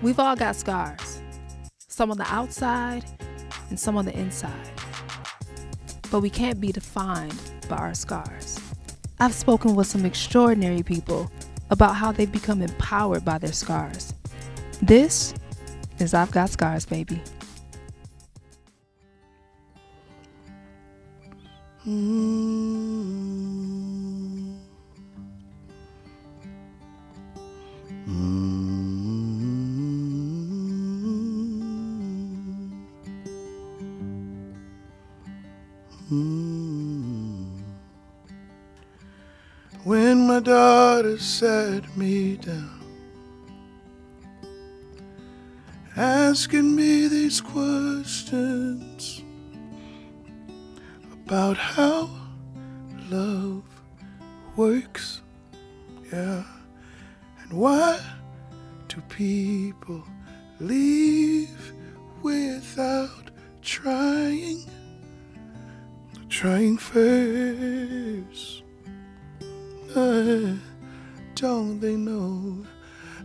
We've all got scars, some on the outside and some on the inside. But we can't be defined by our scars. I've spoken with some extraordinary people about how they've become empowered by their scars. This is I've Got Scars, Baby. When my daughter sat me down, asking me these questions about how love works, yeah, and why do people leave without trying first? Don't they know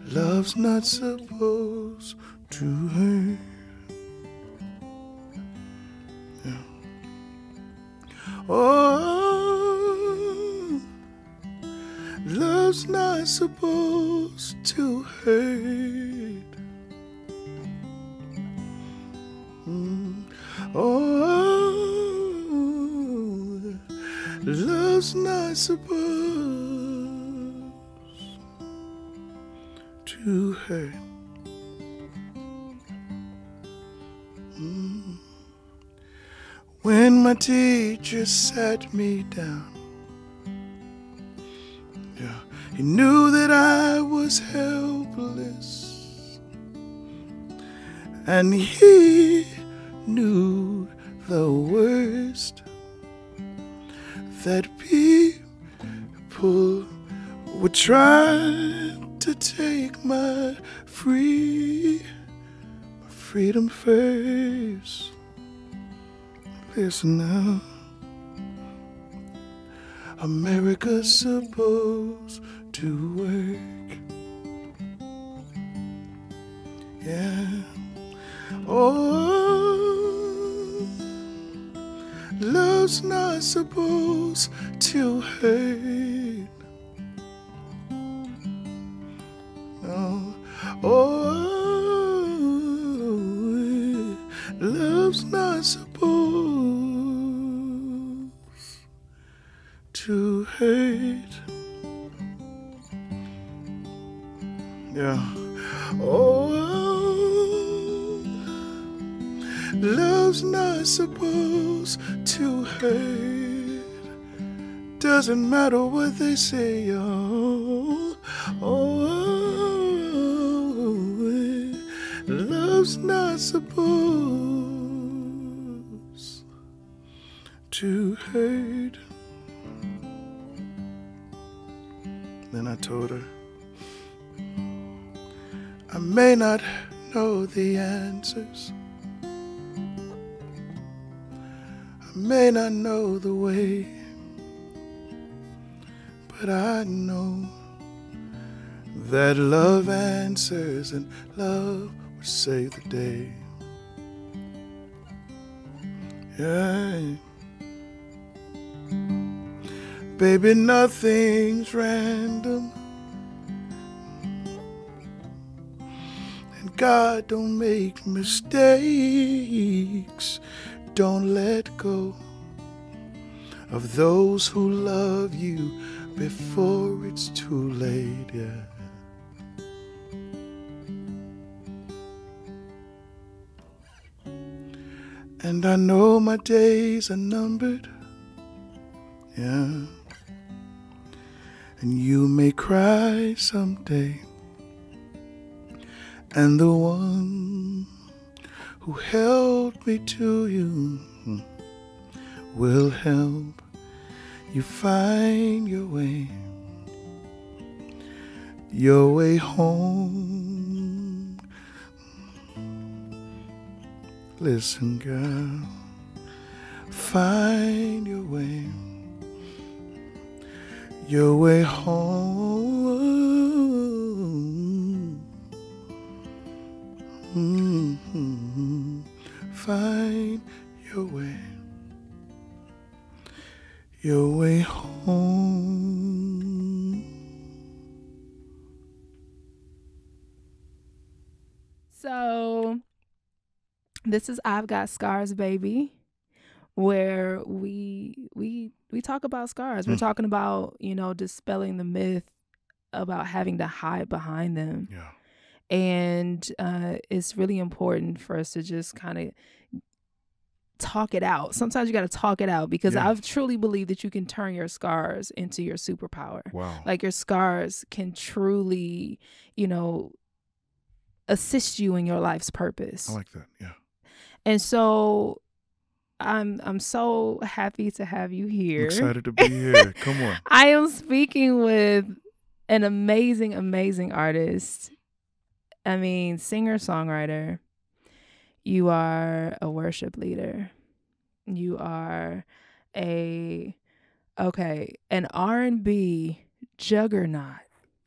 love's not supposed to hurt? Yeah. Oh, love's not supposed to hurt. Oh, love's not supposed to hurt. When my teacher sat me down, yeah, he knew that I was helpless, and he knew the worst that people would try to take my freedom first. Listen now, America's supposed to work, yeah. Oh, love's not supposed to hurt. No. Oh, love's not supposed to hate, yeah. Oh, love's not supposed to hate. Doesn't matter what they say, oh. Oh, love's not supposed to hate. Then I told her, I may not know the answers, I may not know the way, but I know that love answers and love will save the day. Yeah. Baby, nothing's random, and God don't make mistakes. Don't let go of those who love you before it's too late, yeah. And I know my days are numbered, yeah. And you may cry someday, and the one who held me to you will help you find your way home. Listen, girl, find your way home. So this is I've Got Scars Baby, where we talk about scars. We're talking about, you know, dispelling the myth about having to hide behind them. Yeah. And it's really important for us to just kind of talk it out. Sometimes you got to talk it out, because I've truly believed that you can turn your scars into your superpower. Wow. Like, your scars can truly, you know, assist you in your life's purpose. I like that. Yeah. And so I'm so happy to have you here. I'm excited to be here. Come on. I am speaking with an amazing, amazing artist. I mean, singer-songwriter. You are a worship leader. You are an R&B juggernaut.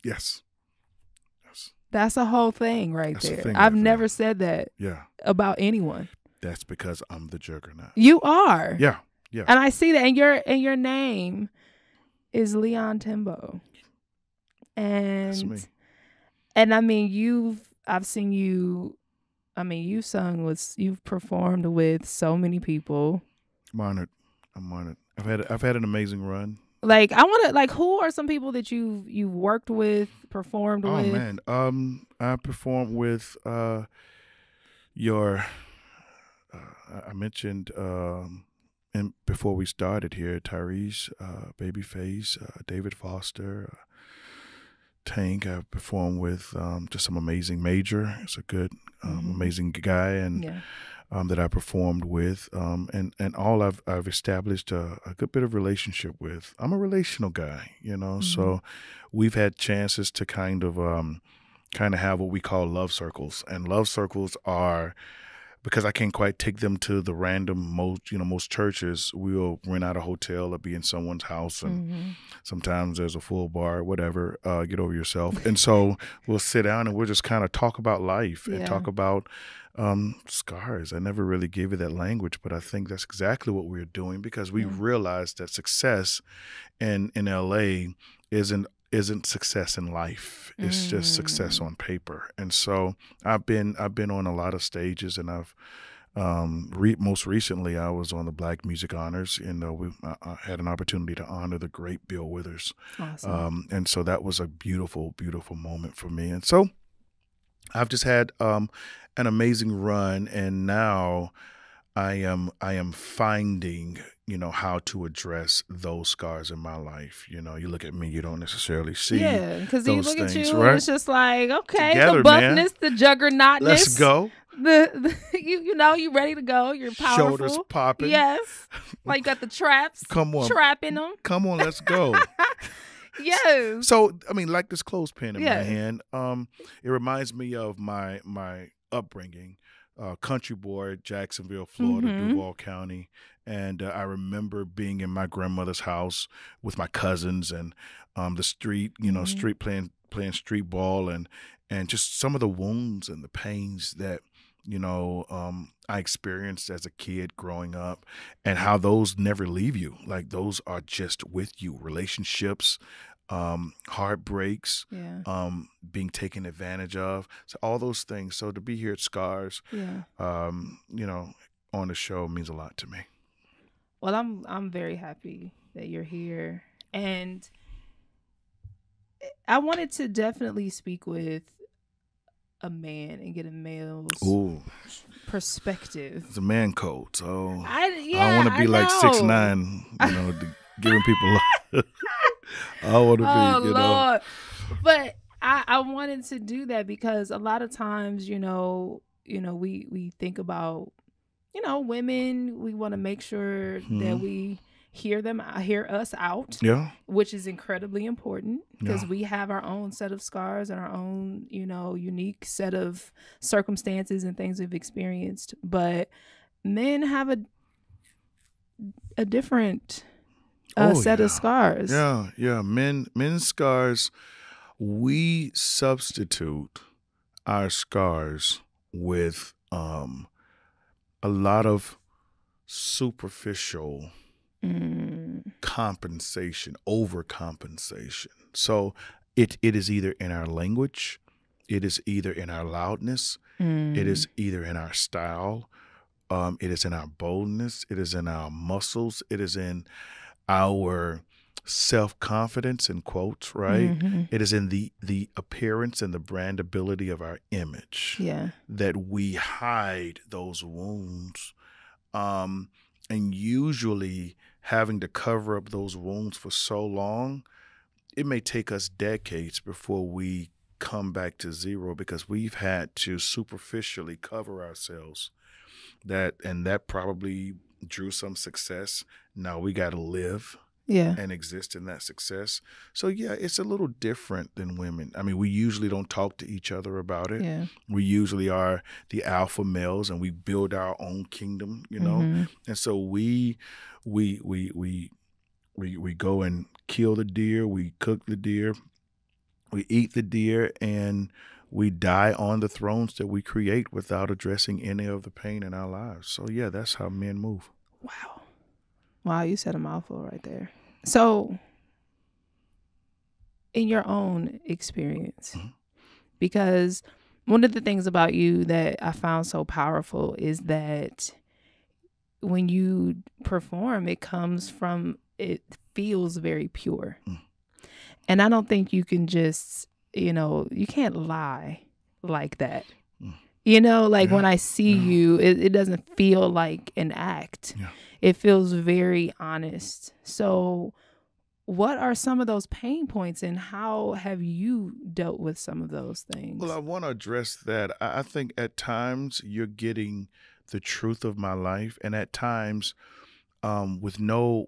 Yes. Yes. That's a whole thing right there. I've never said that about anyone. That's because I'm the juggernaut. You are. Yeah. Yeah. And I see that. And your name is Leon Timbo. And that's me. And I mean, you've sung with, you've performed with so many people. I'm honored. I'm honored. I've had an amazing run. Like, I want to, like, who are some people that you've worked with, performed with? Oh man, I performed with I mentioned and before we started here, Tyrese, Babyface, David Foster, Tank. I've performed with just some amazing Major. It's a good, amazing guy, and that I performed with, and all I've established a good bit of relationship with. I'm a relational guy, you know, so we've had chances to kind of have what we call love circles, and love circles are, because I can't quite take them to the random most churches, we'll rent out a hotel or be in someone's house, and sometimes there's a full bar, whatever, get over yourself. And so we'll sit down and we'll just kind of talk about life and talk about scars. I never really gave it that language, but I think that's exactly what we're doing, because we realized that success in LA isn't success in life. It's just success on paper. And so I've been on a lot of stages, and I've most recently I was on the Black Music Honors, and I had an opportunity to honor the great Bill Withers. Awesome. And so that was a beautiful, beautiful moment for me. And so I've just had an amazing run, and now I am finding, you know, how to address those scars in my life. You know, you look at me, you don't necessarily see because you look at you, right? And it's just like, okay, together, the buffness, man. The juggernautness. Let's go. You know, you ready to go. You're powerful. Shoulders popping. Yes. Like, you got the traps. Come on. Trapping them. Come on, let's go. Yes. So, I mean, like this clothespin in my hand, it reminds me of my upbringing. Country boy, Jacksonville, Florida, Duval County. And I remember being in my grandmother's house with my cousins, and the street, you know, playing street ball, and just some of the wounds and the pains that, you know, I experienced as a kid growing up, and how those never leave you. Like, those are just with you. Relationships, heartbreaks, being taken advantage of, so all those things. So to be here at Scars, you know, on the show means a lot to me. Well, I'm very happy that you're here, and I wanted to definitely speak with a man and get a male's perspective. It's a man code, so I want to be like 6'9", you know, giving people. I want to be, you know. But I wanted to do that because a lot of times, you know, we think about, you know, women. We want to make sure that we hear us out, which is incredibly important, because we have our own set of scars and our own, you know, unique set of circumstances and things we've experienced. But men have a different set of scars. Men's scars, we substitute our scars with a lot of superficial compensation, overcompensation. So it is either in our language, it is either in our loudness, Mm. It is either in our style, it is in our boldness, it is in our muscles, it is in our self-confidence, in quotes, right? Mm-hmm. It is in the appearance and the brandability of our image, yeah, that we hide those wounds. And usually having to cover up those wounds for so long, it may take us decades before we come back to zero, because we've had to superficially cover ourselves. That probably drew some success. Now we got to live, yeah, and exist in that success. So yeah, it's a little different than women. I mean, we usually don't talk to each other about it. Yeah. We usually are the alpha males and we build our own kingdom, you know? Mm-hmm. And so we go and kill the deer, we cook the deer, we eat the deer, and we die on the thrones that we create without addressing any of the pain in our lives. So yeah, that's how men move. Wow. Wow, you said a mouthful right there. So in your own experience, mm-hmm, because one of the things about you that I found so powerful is that when you perform, it comes from, it feels very pure. Mm. And I don't think you can just, you know, you can't lie like that. Mm. You know, like, yeah, when I see, yeah, you, it doesn't feel like an act. Yeah. It feels very honest. So what are some of those pain points and how have you dealt with some of those things? Well, I want to address that. I think at times you're getting the truth of my life, and at times with no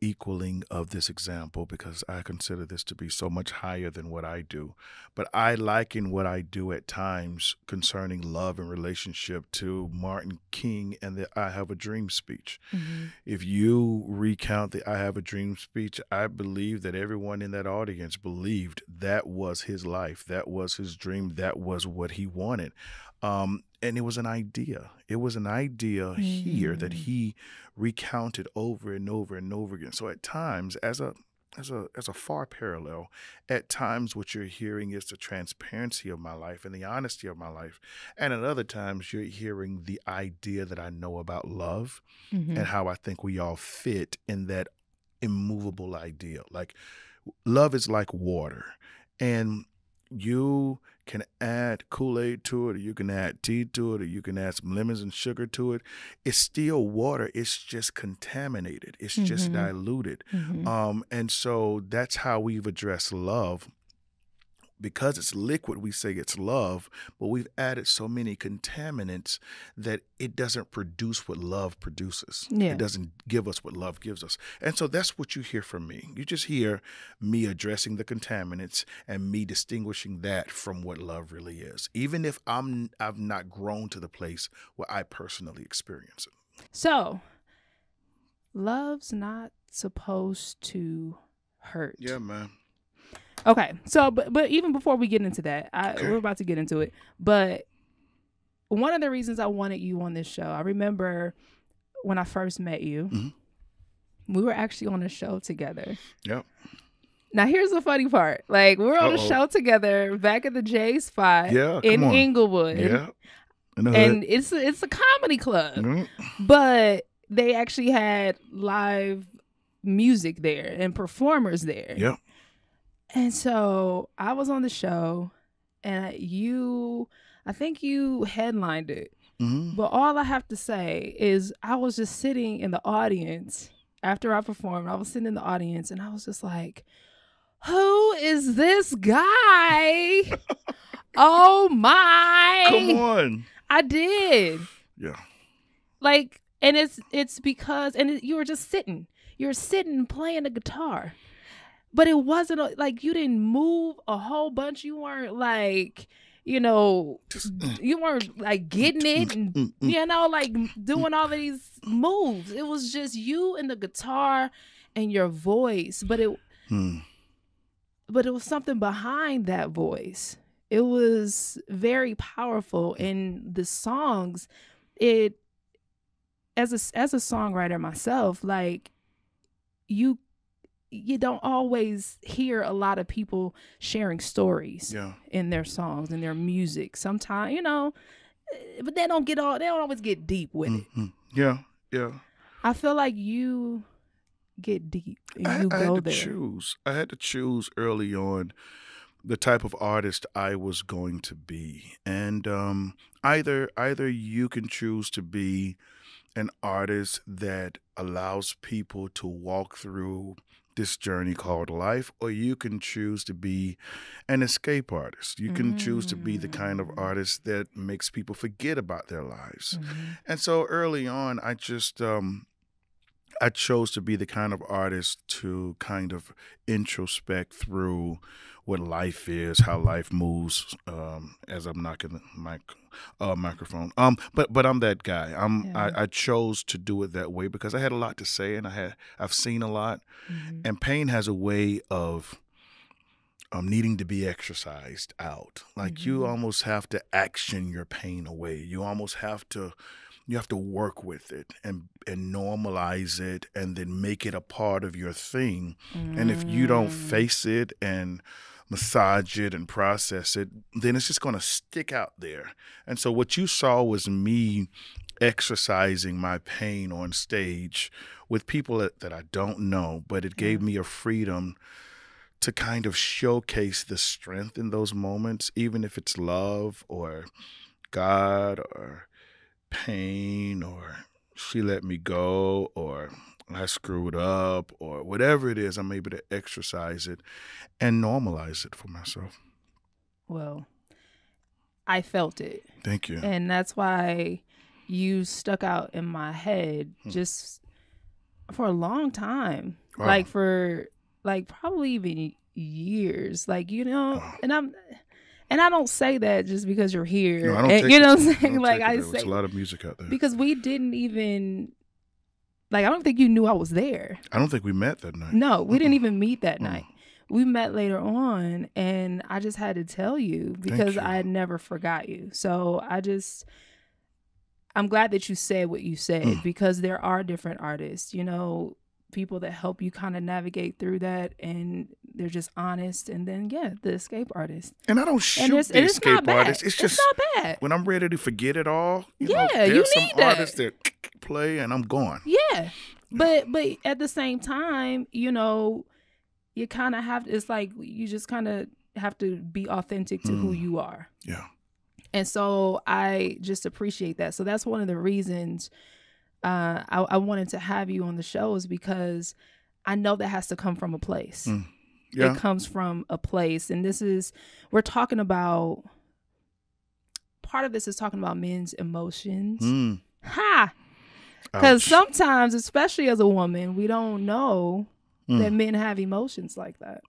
equaling of this example, because I consider this to be so much higher than what I do. But I liken what I do at times concerning love and relationship to Martin King and the I Have a Dream speech. Mm-hmm. If you recount the I Have a Dream speech, I believe that everyone in that audience believed that was his life, that was his dream, that was what he wanted. And it was an idea. It was an idea, mm-hmm, here that he recounted over and over and over again. So at times, as a far parallel, at times what you're hearing is the transparency of my life and the honesty of my life. And at other times, you're hearing the idea that I know about love, mm-hmm, and how I think we all fit in that immovable idea. Like, love is like water. And you can add Kool-Aid to it, or you can add tea to it, or you can add some lemons and sugar to it. It's still water. It's just contaminated. It's, mm-hmm, just diluted. Mm-hmm. And so that's how we've addressed love. Because it's liquid, we say it's love, but we've added so many contaminants that it doesn't produce what love produces. Yeah. It doesn't give us what love gives us. And so that's what you hear from me. You just hear me addressing the contaminants and me distinguishing that from what love really is, even if I've not grown to the place where I personally experience it. So love's not supposed to hurt. Yeah, man. Okay, so but even before we get into that, we're about to get into it, but one of the reasons I wanted you on this show, I remember when I first met you, mm-hmm, we were actually on a show together. Yep. Now here's the funny part. Like, we were on a show together back at the J Spot, yeah, in Inglewood. Yeah. And it's a comedy club. Mm-hmm. But they actually had live music there and performers there. Yep. And so I was on the show, and I think you headlined it. Mm-hmm. But all I have to say is I was just sitting in the audience after I performed. I was sitting in the audience, and I was just like, who is this guy? Oh, my. Come on. I did. Yeah. Like, and it's because, and you were just sitting. You're sitting playing the guitar. But it wasn't like you didn't move a whole bunch. You weren't like, you know, you weren't like getting it and, you know, like doing all of these moves. It was just you and the guitar and your voice. But it was something behind that voice. It was very powerful. And the songs, as a songwriter myself, like, you don't always hear a lot of people sharing stories, yeah, in their songs and their music. Sometimes, you know, but they don't get all, they don't always get deep with it. Yeah, yeah. I feel like you get deep. And you I had to choose early on the type of artist I was going to be. And either you can choose to be an artist that allows people to walk through this journey called life, or you can choose to be an escape artist. You can choose to be the kind of artist that makes people forget about their lives. And so early on, I just I chose to be the kind of artist to kind of introspect through what life is, how life moves. As I'm knocking the mic, microphone, but I'm that guy. I chose to do it that way because I had a lot to say, and I've seen a lot, and pain has a way of needing to be exercised out. Like you almost have to action your pain away. You almost have to. You have to work with it and normalize it and then make it a part of your thing. And if you don't face it and massage it and process it, then it's just going to stick out there. And so what you saw was me exercising my pain on stage with people that I don't know, but it gave me a freedom to kind of showcase the strength in those moments, even if it's love or God or pain or she let me go or I screwed up or whatever it is, I'm able to exercise it and normalize it for myself. Well, I felt it. Thank you. And that's why you stuck out in my head just for a long time. Wow. Like for like probably even years. Like, you know, and I don't say that just because you're here. No, and, you know what I'm saying? Like I say, there's a lot of music out there. Because we didn't even, like, I don't think you knew I was there. I don't think we met that night. No, we didn't even meet that night. We met later on, and I just had to tell you because I had never forgot you. So I just, I'm glad that you said what you said because there are different artists, you know, people that help you kind of navigate through that, and they're just honest. And then, yeah, the escape artist. And I don't shoot the escape artist. It's just not bad. When I'm ready to forget it all, you know, there's some artists that play, and I'm gone. Yeah, but at the same time, you know, you kind of have. It's like you just kind of have to be authentic to who you are. Yeah. And so I just appreciate that. So that's one of the reasons. I wanted to have you on the show is because I know that has to come from a place. Yeah. It comes from a place. And this is, we're talking about, part of this is talking about men's emotions. Ha! Because sometimes, especially as a woman, we don't know that men have emotions like that.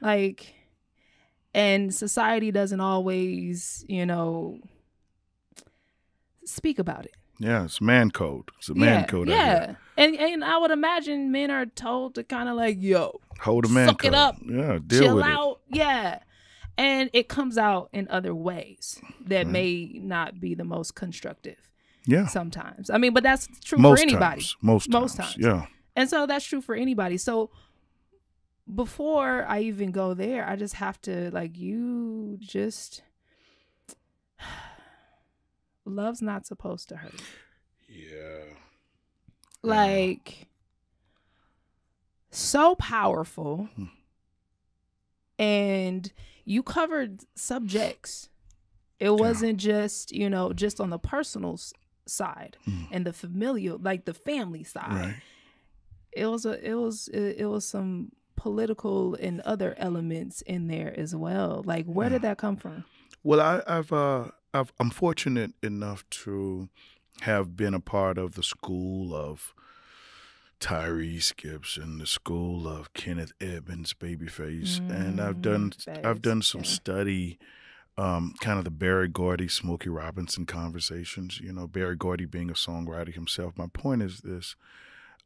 Like, and society doesn't always, you know, speak about it. Yeah, it's man code. It's a man code. Yeah, and I would imagine men are told to kind of like, yo, hold a man code. Suck it up. Yeah, deal with it. Chill out. Yeah, and it comes out in other ways that may not be the most constructive. Yeah, sometimes. I mean, but that's true for anybody. Most times. Yeah, and so that's true for anybody. So before I even go there, I just have to like you just. Love's not supposed to hurt. Yeah. Like, so powerful. And you covered subjects. It wasn't just, you know, just on the personal side and the familial, like the family side. Right. It was it was some political and other elements in there as well. Like, where did that come from? Well, I'm fortunate enough to have been a part of the school of Tyree Skipps and the school of Kenneth Edmonds, Babyface, and I've done some study, kind of the Barry Gordy, Smokey Robinson conversations. You know, Barry Gordy being a songwriter himself. My point is this: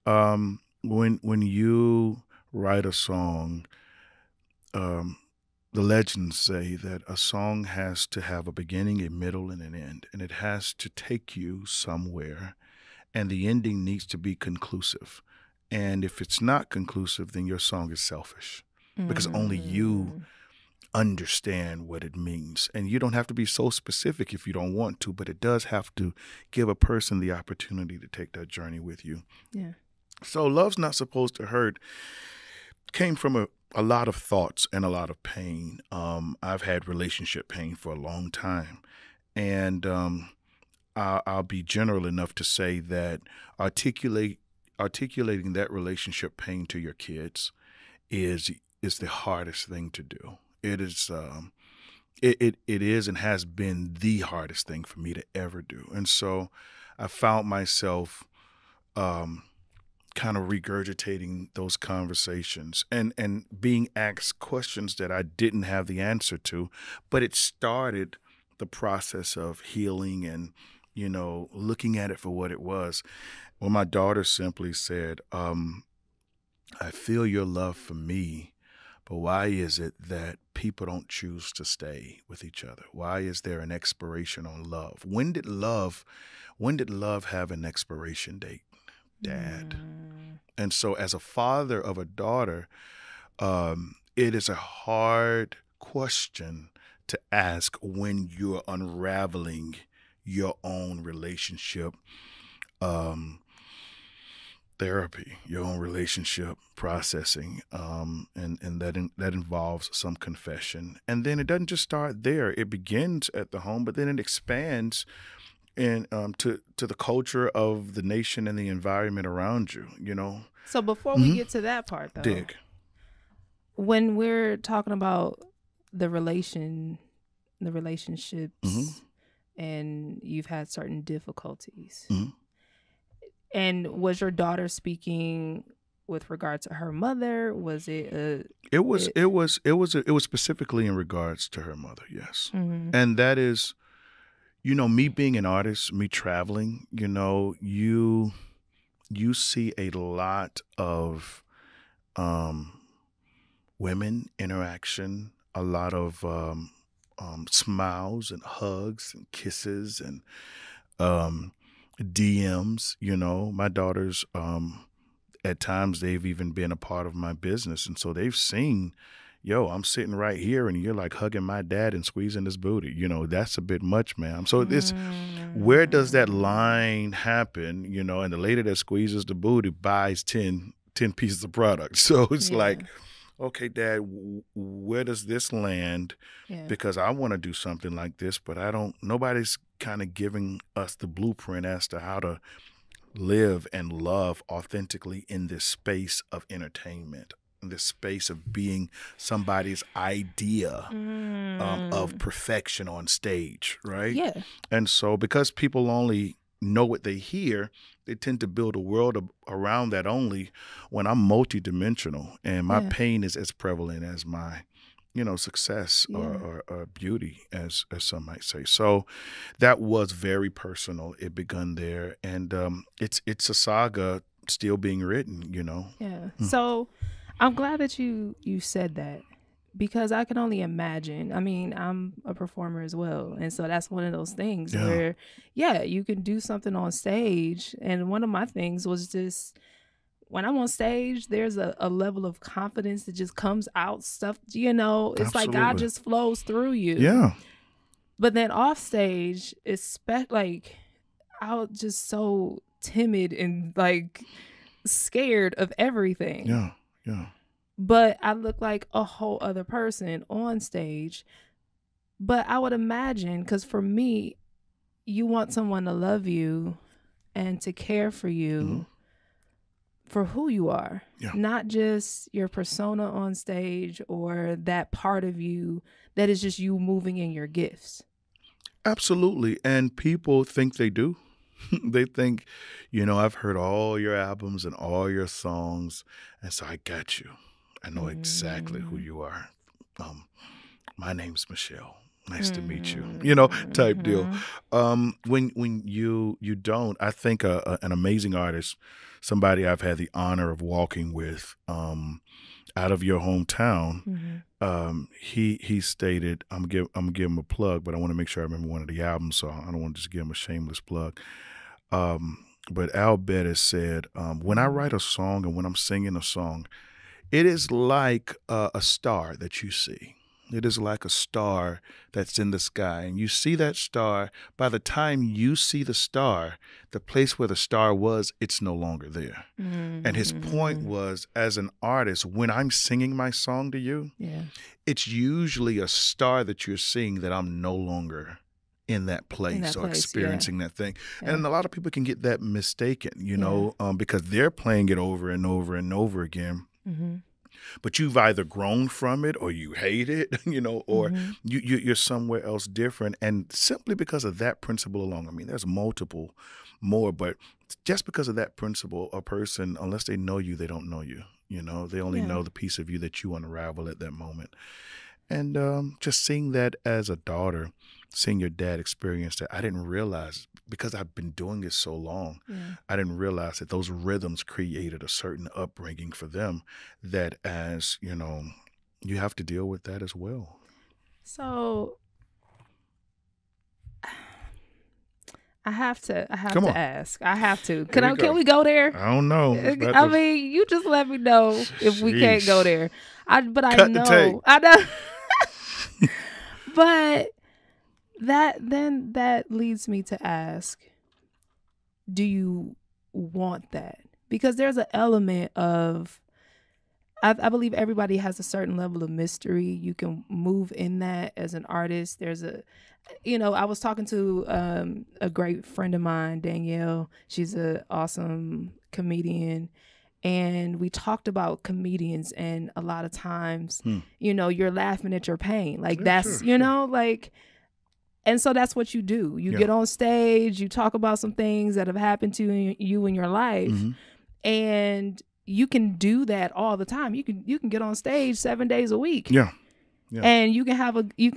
when you write a song, the legends say that a song has to have a beginning, a middle, and an end, and it has to take you somewhere, and the ending needs to be conclusive. And if it's not conclusive, then your song is selfish because only you understand what it means. And you don't have to be so specific if you don't want to, but it does have to give a person the opportunity to take that journey with you. Yeah. So Love's Not Supposed to Hurt came from a lot of thoughts and a lot of pain. I've had relationship pain for a long time. And I'll be general enough to say that articulating that relationship pain to your kids is the hardest thing to do. It is, it is and has been the hardest thing for me to ever do. And so I found myself kind of regurgitating those conversations and being asked questions that I didn't have the answer to, but it started the process of healing and, you know, looking at it for what it was. Well, my daughter simply said, I feel your love for me, but why is it that people don't choose to stay with each other? Why is there an expiration on love? When did love have an expiration date, Dad? Mm. And so as a father of a daughter, it is a hard question to ask when you're unraveling your own relationship therapy, your own relationship processing, and that involves some confession. And then it doesn't just start there. It begins at the home, but then it expands and to the culture of the nation and the environment around you, you know. So before we get to that part, though, dig. When we're talking about the relationships, and you've had certain difficulties. And was your daughter speaking with regard to her mother? Was it a? It was specifically in regards to her mother. Yes, and that is, you know, me being an artist, me traveling. You know, you see a lot of women interaction. A lot of smiles and hugs and kisses and DMs, you know. My daughters, at times they've even been a part of my business. And so they've seen, yo, I'm sitting right here and you're like hugging my dad and squeezing his booty. You know, that's a bit much, ma'am. So this, where does that line happen? You know, and the lady that squeezes the booty buys 10 pieces of product. So it's like, okay, Dad, where does this land? Because I want to do something like this, but I don't, nobody's kind of giving us the blueprint as to how to live and love authentically in this space of entertainment, in this space of being somebody's idea of perfection on stage, right? Yeah. And so because people only know what they hear, they tend to build a world around that only. When I'm multidimensional and my pain is as prevalent as my, you know, success or beauty, as some might say. So that was very personal. It begun there, and it's a saga still being written, you know. Yeah. So I'm glad that you said that, because I can only imagine. I mean, I'm a performer as well. And so that's one of those things where, yeah, you can do something on stage. And one of my things was just, when I'm on stage, there's a level of confidence that just comes out, stuff, you know, it's like God just flows through you. Yeah. But then off stage, it's like, I was just so timid and like scared of everything. Yeah, yeah. But I look like a whole other person on stage. But I would imagine, because for me, you want someone to love you and to care for you for who you are, not just your persona on stage or that part of you that is just you moving in your gifts. Absolutely. And people think they do. They think, you know, I've heard all your albums and all your songs, and so I got you. I know exactly who you are. My name's Michelle. Nice to meet you. You know, type deal. When you don't, I think an amazing artist, somebody I've had the honor of walking with, out of your hometown, he stated, I'm gonna give him a plug, but I want to make sure I remember one of the albums, so I don't want to just give him a shameless plug. But Al Bettis said, when I write a song and when I'm singing a song, it is like a star that you see. It is like a star that's in the sky. And you see that star. By the time you see the star, the place where the star was, it's no longer there. Mm-hmm. And his point was, as an artist, when I'm singing my song to you, yeah, it's usually a star that you're seeing that I'm no longer in that place, or experiencing that thing. Yeah. And a lot of people can get that mistaken, you know, because they're playing it over and over and over again. Mm-hmm. But you've either grown from it or you hate it, you know, or you're somewhere else different. And simply because of that principle alone, I mean, there's multiple more, but just because of that principle, a person, unless they know you, they don't know you. You know, they only know the piece of you that you unravel at that moment. And just seeing that as a daughter, seeing your dad experience that, I didn't realize, because I've been doing it so long, I didn't realize that those rhythms created a certain upbringing for them that, as you know, you have to deal with that as well. So I have to ask. Can we go there? I don't know. I mean, you just let me know if we can't go there. I know. But that leads me to ask, do you want that? Because there's an element of, I believe everybody has a certain level of mystery. You can move in that as an artist. There's a, you know, I was talking to a great friend of mine, Danielle. She's an awesome comedian. And we talked about comedians, and a lot of times, you know, you're laughing at your pain. Like you know, like, and so that's what you do. You get on stage, you talk about some things that have happened to you in your life. And you can do that all the time. You can get on stage 7 days a week. And you can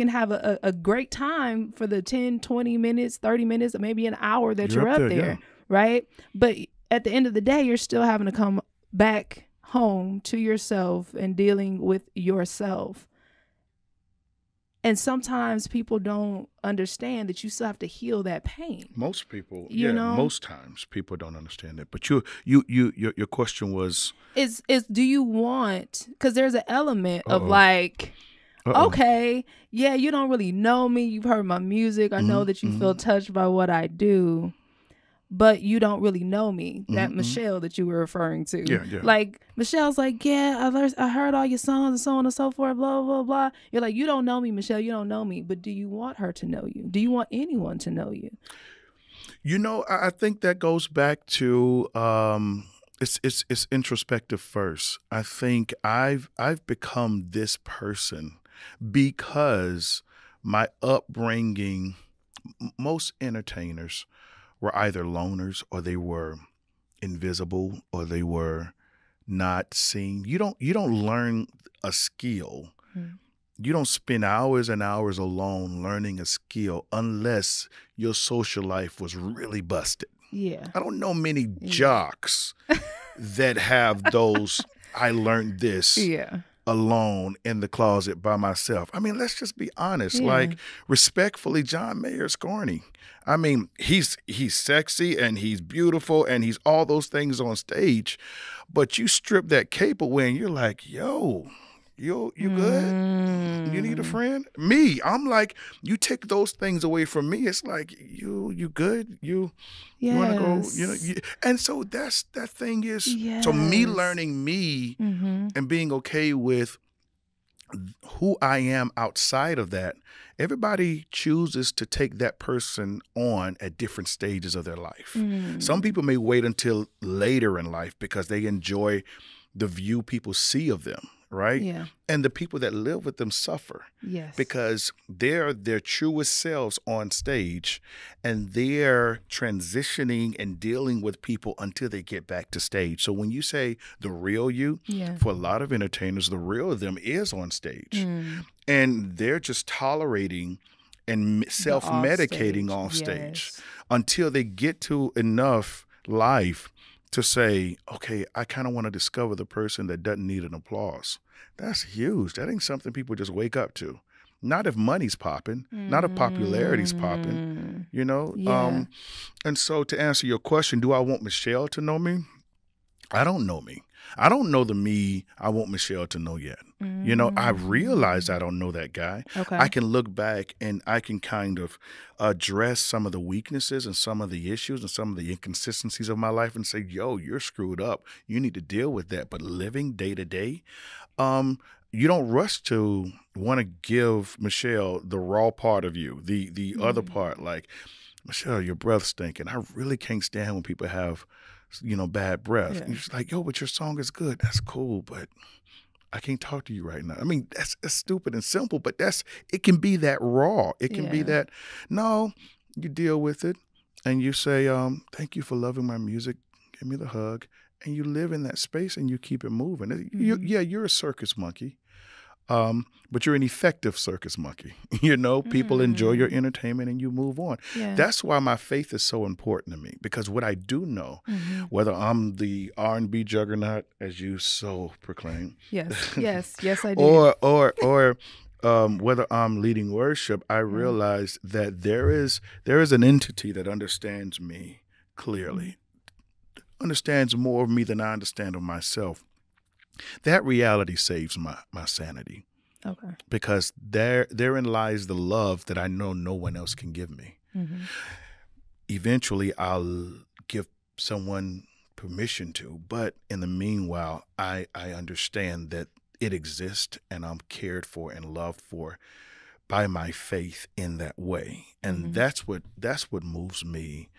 have a great time for the 10, 20 minutes, 30 minutes, or maybe an hour that you're up there, right? But at the end of the day, you're still having to come back home to yourself and dealing with yourself. And sometimes people don't understand that you still have to heal that pain. Most people, most times people don't understand that. But your question was, do you want? Because there's an element of like, okay, yeah, you don't really know me. You've heard my music. I know that you feel touched by what I do, but you don't really know me. That Michelle that you were referring to. Like, Michelle's like, yeah, I heard all your songs and so on and so forth, blah, blah, blah. You're like, you don't know me, Michelle. You don't know me. But do you want her to know you? Do you want anyone to know you? You know, I think that goes back to it's introspective first. I think I've become this person because my upbringing, most entertainers were either loners, or they were invisible, or they were not seen. You don't learn a skill. You don't spend hours and hours alone learning a skill unless your social life was really busted. I don't know many jocks that have those I learned this alone in the closet by myself. I mean, let's just be honest. Like, respectfully, John Mayer's corny. I mean, he's sexy and he's beautiful and he's all those things on stage, but you strip that cape away and you're like, yo, you good? You need a friend? Me, I'm like, you take those things away from me, it's like, you good? You want to go, you know? And so that thing is, so me learning me and being okay with who I am outside of that, everybody chooses to take that person on at different stages of their life. Some people may wait until later in life because they enjoy the view people see of them. Right? Yeah. And the people that live with them suffer. Because they're their truest selves on stage, and they're transitioning and dealing with people until they get back to stage. So when you say the real you, for a lot of entertainers, the real of them is on stage. And they're just tolerating and self-medicating off stage until they get to enough life to say, okay, I kind of want to discover the person that doesn't need an applause. That's huge. That ain't something people just wake up to. Not if money's popping, not if popularity's popping, you know? And so to answer your question, do I want Michelle to know me? I don't know me. I don't know the me I want Michelle to know yet. Mm. You know, I realize I don't know that guy. Okay. I can look back and I can kind of address some of the weaknesses and some of the issues and some of the inconsistencies of my life and say, yo, you're screwed up. You need to deal with that. But living day to day, you don't rush to want to give Michelle the raw part of you, the other part. Like, Michelle, your breath stinking. I really can't stand when people have, you know, bad breath. Yeah. And you're just like, yo, but your song is good. That's cool, but I can't talk to you right now. I mean, that's stupid and simple, but that's, it can be that raw. It can be that, no, you deal with it and you say, thank you for loving my music. Give me the hug. And you live in that space and you keep it moving. You're a circus monkey. But you're an effective circus monkey. You know, people enjoy your entertainment and you move on. Yeah. That's why my faith is so important to me, because what I do know, whether I'm the R&B juggernaut, as you so proclaim. Yes, yes, yes, I do. or whether I'm leading worship, I realize that there is an entity that understands me clearly, understands more of me than I understand of myself. That reality saves my sanity. Okay. Because therein lies the love that I know no one else can give me. Eventually, I'll give someone permission to, but in the meanwhile, I understand that it exists and I'm cared for and loved for by my faith in that way. And that's what moves me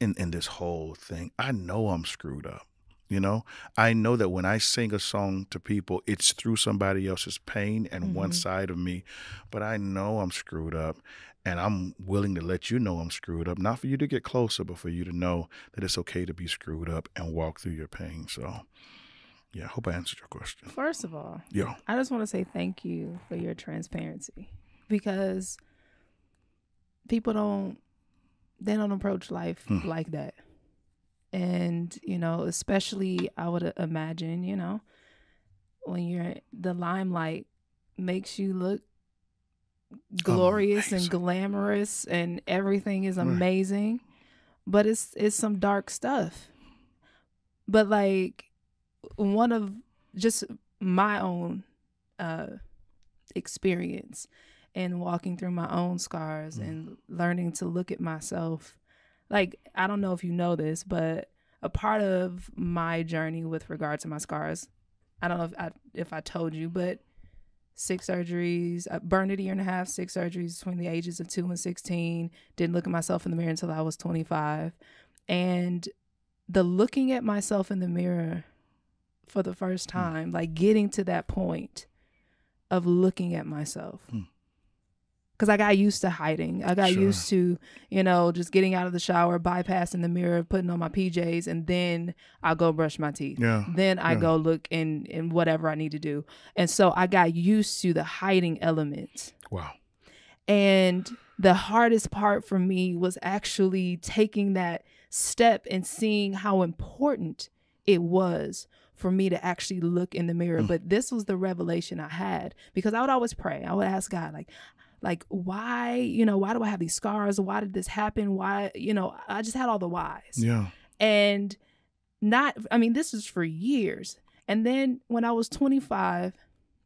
in this whole thing. I know I'm screwed up. You know, I know that when I sing a song to people, it's through somebody else's pain and one side of me, but I know I'm screwed up and I'm willing to let you know I'm screwed up, not for you to get closer, but for you to know that it's okay to be screwed up and walk through your pain. So, yeah, I hope I answered your question. First of all, I just want to say thank you for your transparency, because people don't approach life like that. And, you know, especially I would imagine, you know, when you're the limelight makes you look glorious and glamorous and everything is amazing, but it's some dark stuff. But like one of just my own experience and walking through my own scars and learning to look at myself. Like, I don't know if you know this, but a part of my journey with regard to my scars, I don't know if I told you, but 6 surgeries, I burned it 1.5 years, 6 surgeries between the ages of 2 and 16, didn't look at myself in the mirror until I was 25. And the looking at myself in the mirror for the first time, like getting to that point of looking at myself. Because I got used to hiding. I got used to, you know, just getting out of the shower, bypassing the mirror, putting on my PJs, and then I'll go brush my teeth. Yeah. Then I go look in whatever I need to do. And so I got used to the hiding element. Wow. And the hardest part for me was actually taking that step and seeing how important it was for me to actually look in the mirror. But this was the revelation I had, because I would always pray. I would ask God, like, why, you know, why do I have these scars? Why did this happen? Why, you know, I just had all the whys. Yeah. And not, I mean, this is for years. And then when I was 25,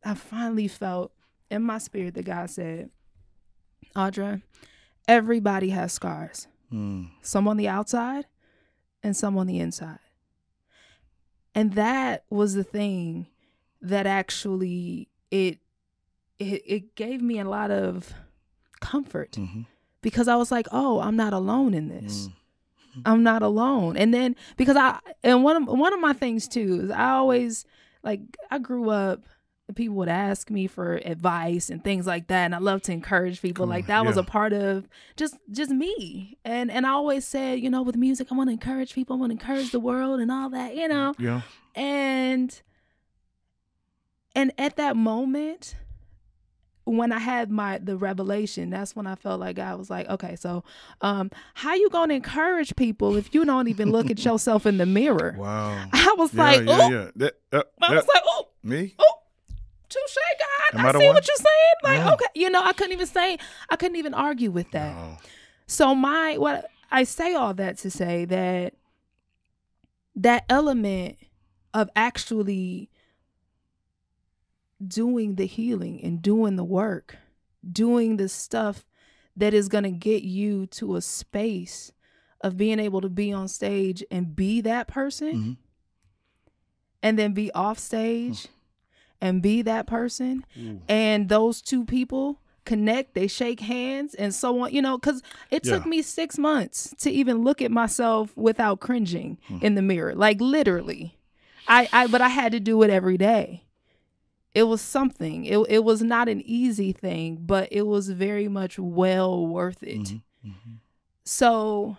I finally felt in my spirit that God said, Audra, everybody has scars. Some on the outside and some on the inside. And that was the thing that actually it gave me a lot of comfort, because I was like, oh, I'm not alone in this. I'm not alone. And then because one of my things too is I always, like, I grew up, people would ask me for advice and things like that. And I love to encourage people. Like that was a part of just me. And I always said, you know, with music, I want to encourage people. I want to encourage the world and all that, you know? Yeah. And at that moment, when I had the revelation, that's when I felt like I was like, okay, so how you gonna encourage people if you don't even look at yourself in the mirror? Wow. I was like, oh, me? Oh, touche, God. I see what you're saying. Like, okay, you know, I couldn't even argue with that. No. So what I say all that to say that element of actually doing the healing and doing the work, doing the stuff that is going to get you to a space of being able to be on stage and be that person, mm-hmm. and then be off stage and be that person. Ooh. And those two people connect, they shake hands and so on, you know, because it took me 6 months to even look at myself without cringing in the mirror. Like literally, but I had to do it every day. It was something. It was not an easy thing, but it was very much well worth it. So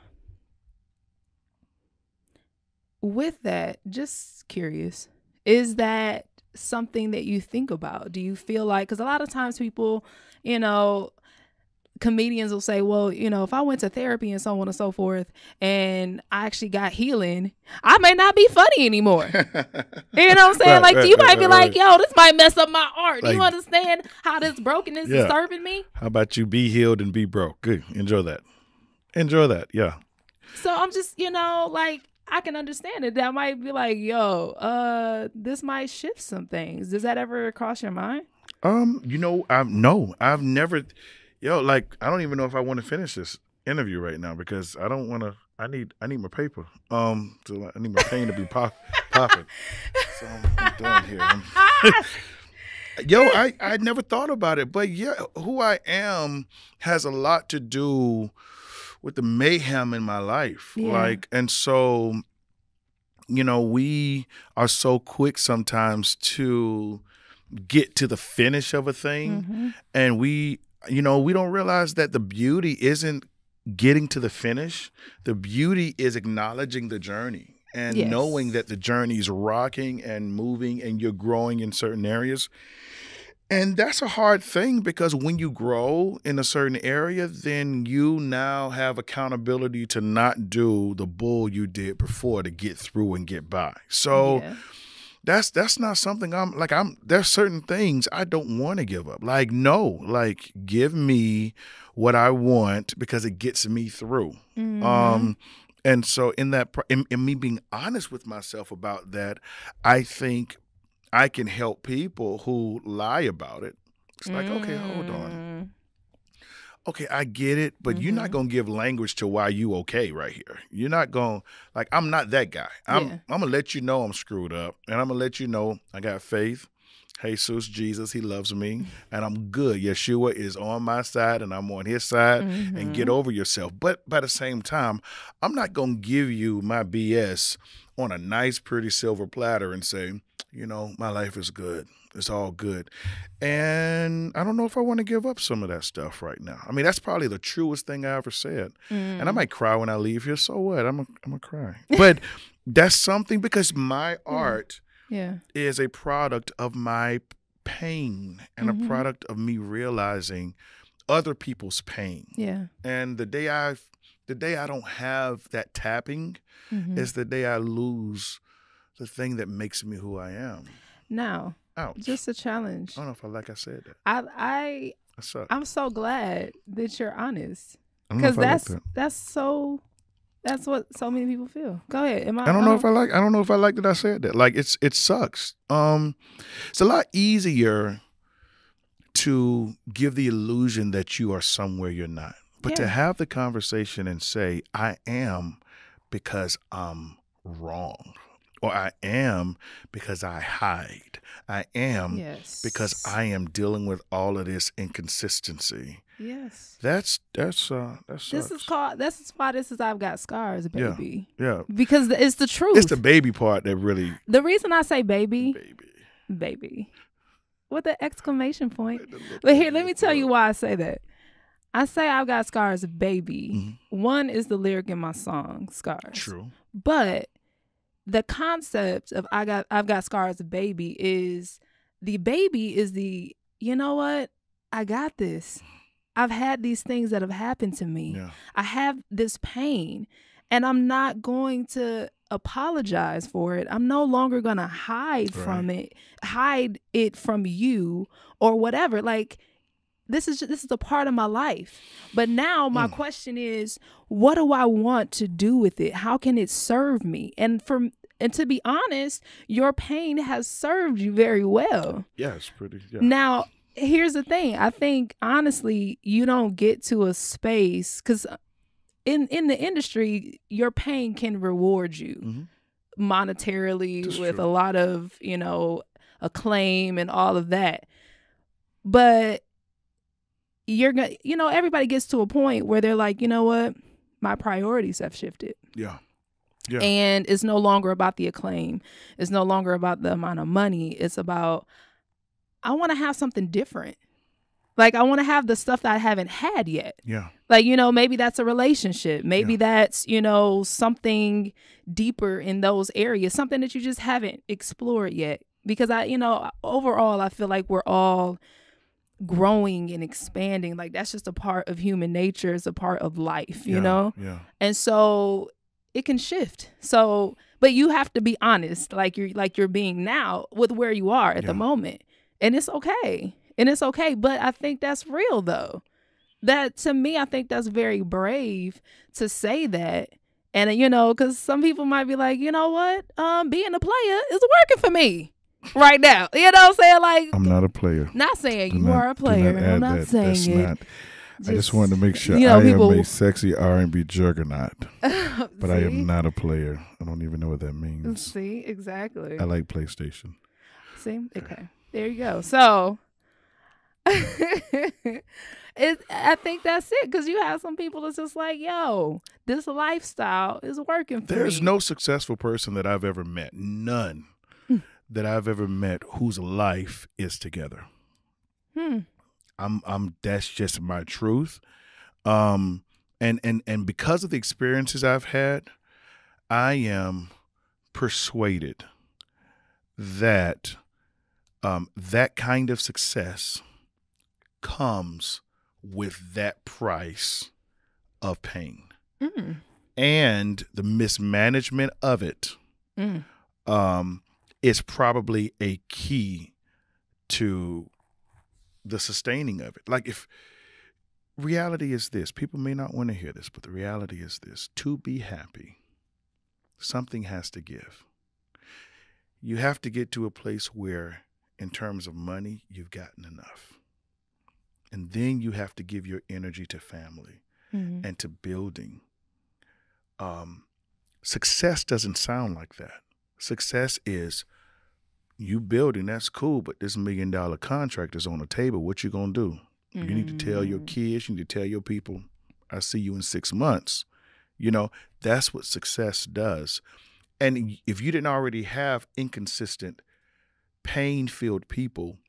with that, just curious, is that something that you think about? Do you feel like, because a lot of times people, you know, comedians will say, well, you know, if I went to therapy and so on and so forth, and I actually got healing, I may not be funny anymore. You know what I'm saying? Like, you might be like, yo, this might mess up my art. Like, do you understand how this brokenness is serving me? How about you be healed and be broke? Good. Enjoy that. Enjoy that. Yeah. So I'm just, you know, like, I can understand it. That might be like, yo, this might shift some things. Does that ever cross your mind? You know, I've never, yo, like, I don't even know if I want to finish this interview right now because I don't want to, I need my paper. So I need my pain to be popping. So I'm done here. Yo, I never thought about it, but yeah, who I am has a lot to do with the mayhem in my life. Yeah. Like, and so, you know, we are so quick sometimes to get to the finish of a thing. And we, you know, we don't realize that the beauty isn't getting to the finish. The beauty is acknowledging the journey and knowing that the journey's rocking and moving and you're growing in certain areas. And that's a hard thing because when you grow in a certain area, then you now have accountability to not do the bull you did before to get through and get by. So that's not something I'm like, there's certain things I don't want to give up. Like, no, like give me what I want because it gets me through. And so in that, in me being honest with myself about that, I think I can help people who lie about it. It's like, okay, hold on. Okay, I get it, but you're not going to give language to why you okay right here. You're not going to, like, I'm not that guy. I'm going to let you know I'm screwed up, and I'm going to let you know I got faith. Jesus, Jesus, he loves me, and I'm good. Yeshua is on my side, and I'm on his side, and get over yourself. But by the same time, I'm not going to give you my BS on a nice, pretty silver platter and say, you know, my life is good. It's all good. And I don't know if I want to give up some of that stuff right now. I mean, that's probably the truest thing I ever said. And I might cry when I leave here. So what? I'm a cry. But that's something because my art is a product of my pain and a product of me realizing other people's pain. And the day I don't have that tapping is the day I lose the thing that makes me who I am. Now, just a challenge. I don't know if I like I said that. I suck. I'm so glad that you're honest because that's what so many people feel. Go ahead. I don't know if I like that I said that. Like it sucks. It's a lot easier to give the illusion that you are somewhere you're not, but to have the conversation and say I am because I'm wrong. Or I am because I hide. I am because I am dealing with all of this inconsistency. Yes. That's this is called that's why this is I've Got Scars, Baby. Yeah. Because it's the truth. It's the baby part that really. The reason I say baby. Baby. With an exclamation point. But here, let me tell you why I say that. I say I've Got Scars, Baby. One is the lyric in my song, Scars. True. But the concept of I've got scars, baby is the baby is the, you know what? I got this. I've had these things that have happened to me. I have this pain and I'm not going to apologize for it. I'm no longer going to hide from it, hide it from you or whatever. Like this is a part of my life. But now my question is, what do I want to do with it? How can it serve me? And for And to be honest, your pain has served you very well. Yeah, it's pretty. Yeah. Now, here's the thing. I think, honestly, you don't get to a space because in the industry, your pain can reward you mm-hmm. monetarily That's with true. A lot of, you know, acclaim and all of that. But you're going to, you know, everybody gets to a point where they're like, you know what? My priorities have shifted. Yeah. Yeah. And it's no longer about the acclaim. It's no longer about the amount of money. It's about, I want to have something different. Like, I want to have the stuff that I haven't had yet. Yeah. Like, you know, maybe that's a relationship. Maybe yeah. that's, you know, something deeper in those areas, something that you just haven't explored yet. Because I, you know, overall, I feel like we're all growing and expanding. Like, that's just a part of human nature. It's a part of life, you yeah, know? Yeah. And so it can shift. So, but you have to be honest, like you're being now with where you are at yeah. the moment. And it's okay. And it's okay. But I think that's real though. That to me, I think that's very brave to say that. And you know, cause some people might be like, you know what? Being a player is working for me right now. You know what I'm saying? Like, I'm not a player. Not saying you are a player. I'm not saying it. I just wanted to make sure you know, I am a sexy R&B juggernaut, but I am not a player. I don't even know what that means. See, exactly. I like PlayStation. See, okay, there you go. So, I think that's it because you have some people that's just like, yo, this lifestyle is working for me. There's no successful person that I've ever met, none that I've ever met whose life is together. Hmm. That's just my truth. And because of the experiences I've had, I am persuaded that that kind of success comes with that price of pain mm. and the mismanagement of it mm. Is probably a key to the sustaining of it. Like, if reality is this, people may not want to hear this, but the reality is this: to be happy, something has to give. You have to get to a place where, in terms of money, you've gotten enough. And then you have to give your energy to family mm-hmm. and to building. Success doesn't sound like that. Success is, you building, that's cool, but this $1 million contract is on the table. What you gonna do? Mm-hmm. You need to tell your kids, you need to tell your people, I see you in 6 months. You know, that's what success does. And if you didn't already have inconsistent, pain-filled people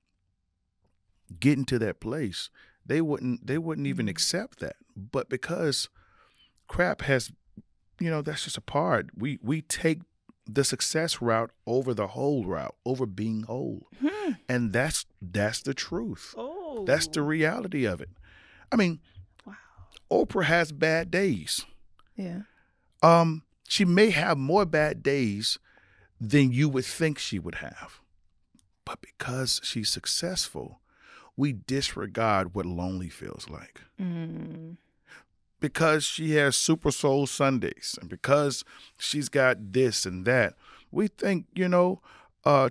getting to that place, they wouldn't even accept that. But because crap has, you know, that's just a part. We take the success route over the whole route, over being whole. Hmm. And that's the truth. Oh. That's the reality of it. I mean, wow. Oprah has bad days. Yeah. She may have more bad days than you would think she would have. But because she's successful, we disregard what lonely feels like. Mm. Because she has Super Soul Sundays and because she's got this and that, we think, you know,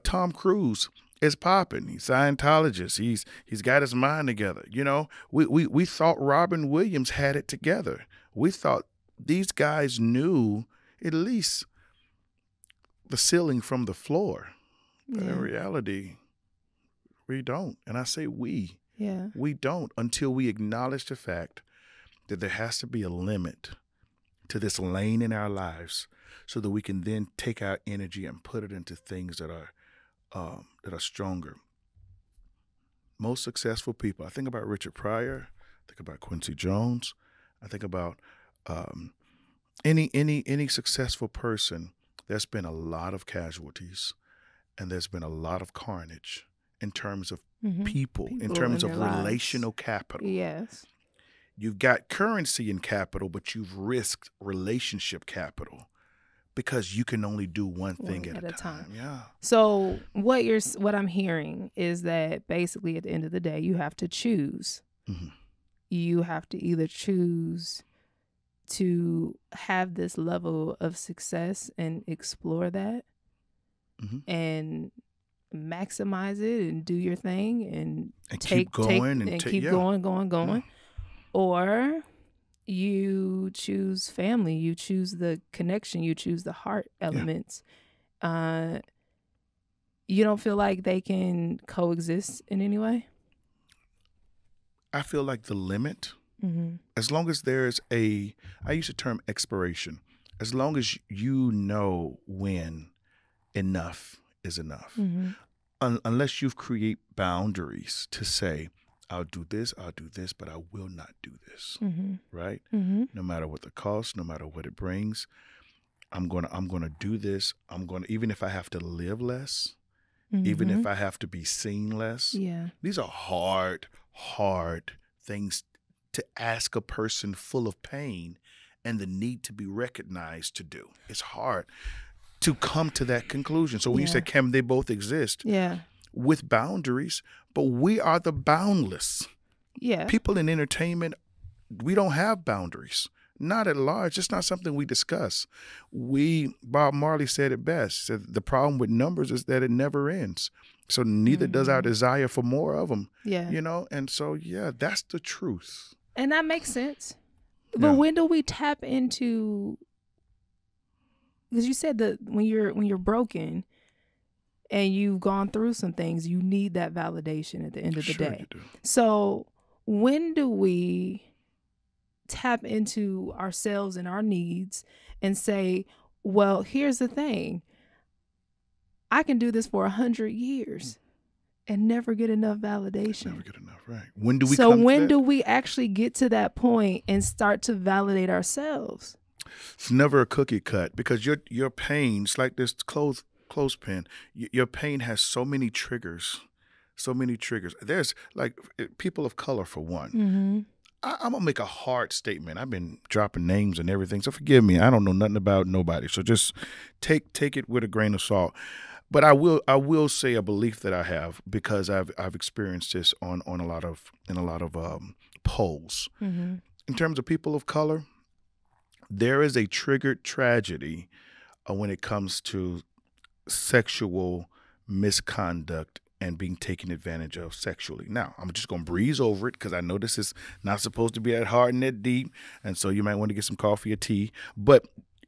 Tom Cruise is popping. He's Scientologist. He's got his mind together. You know, we thought Robin Williams had it together. We thought these guys knew at least the ceiling from the floor. But yeah. in reality, we don't. And I say we. Yeah. We don't until we acknowledge the fact that there has to be a limit to this lane in our lives so that we can then take our energy and put it into things that are stronger. Most successful people, I think about Richard Pryor, I think about Quincy Jones, I think about any successful person. There's been a lot of casualties and there's been a lot of carnage in terms of mm-hmm. people, in terms of relational capital. Yes. You've got currency in capital, but you've risked relationship capital because you can only do one thing at a time. Yeah. So what I'm hearing is that basically at the end of the day, you have to choose. Mm-hmm. You have to either choose to have this level of success and explore that, mm-hmm. and maximize it and do your thing and keep going. Or you choose family, you choose the connection, you choose the heart elements. Yeah. You don't feel like they can coexist in any way? I feel like the limit, mm-hmm. as long as there's a, I use the term expiration, as long as you know when enough is enough. Mm-hmm. Unless you've created boundaries to say, I'll do this, but I will not do this, mm-hmm. right? Mm-hmm. No matter what the cost, no matter what it brings, I'm gonna do this. Even if I have to live less, mm-hmm. even if I have to be seen less. Yeah. These are hard things to ask a person full of pain and the need to be recognized to do. It's hard to come to that conclusion. So when yeah. you say, can they both exist? Yeah. With boundaries, but we are the boundless. Yeah. People in entertainment, we don't have boundaries. Not at large. It's not something we discuss. Bob Marley said it best. Said the problem with numbers is that it never ends. So neither mm-hmm. does our desire for more of them. Yeah. You know? And so, yeah, that's the truth. And that makes sense. But yeah. when do we tap into, because you said that when you're broken and you've gone through some things, you need that validation at the end of the day. You do. So when do we tap into ourselves and our needs and say, well, here's the thing. I can do this for 100 years and never get enough validation. Never get enough, right? When do we come to that? So when do we actually get to that point and start to validate ourselves? It's never a cookie cut, because your pain, it's like this clothespin. Your pain has so many triggers, so many triggers. There's like people of color, for one. Mm-hmm. I'm gonna make a hard statement. I've been dropping names and everything, so forgive me. I don't know nothing about nobody, so just take it with a grain of salt. But I will say a belief that I have, because I've experienced this on a lot of polls. Mm-hmm. In terms of people of color, there is a triggered tragedy when it comes to sexual misconduct and being taken advantage of sexually. Now, I'm just gonna breeze over it, because I know this is not supposed to be that hard and that deep, and so you might want to get some coffee or tea.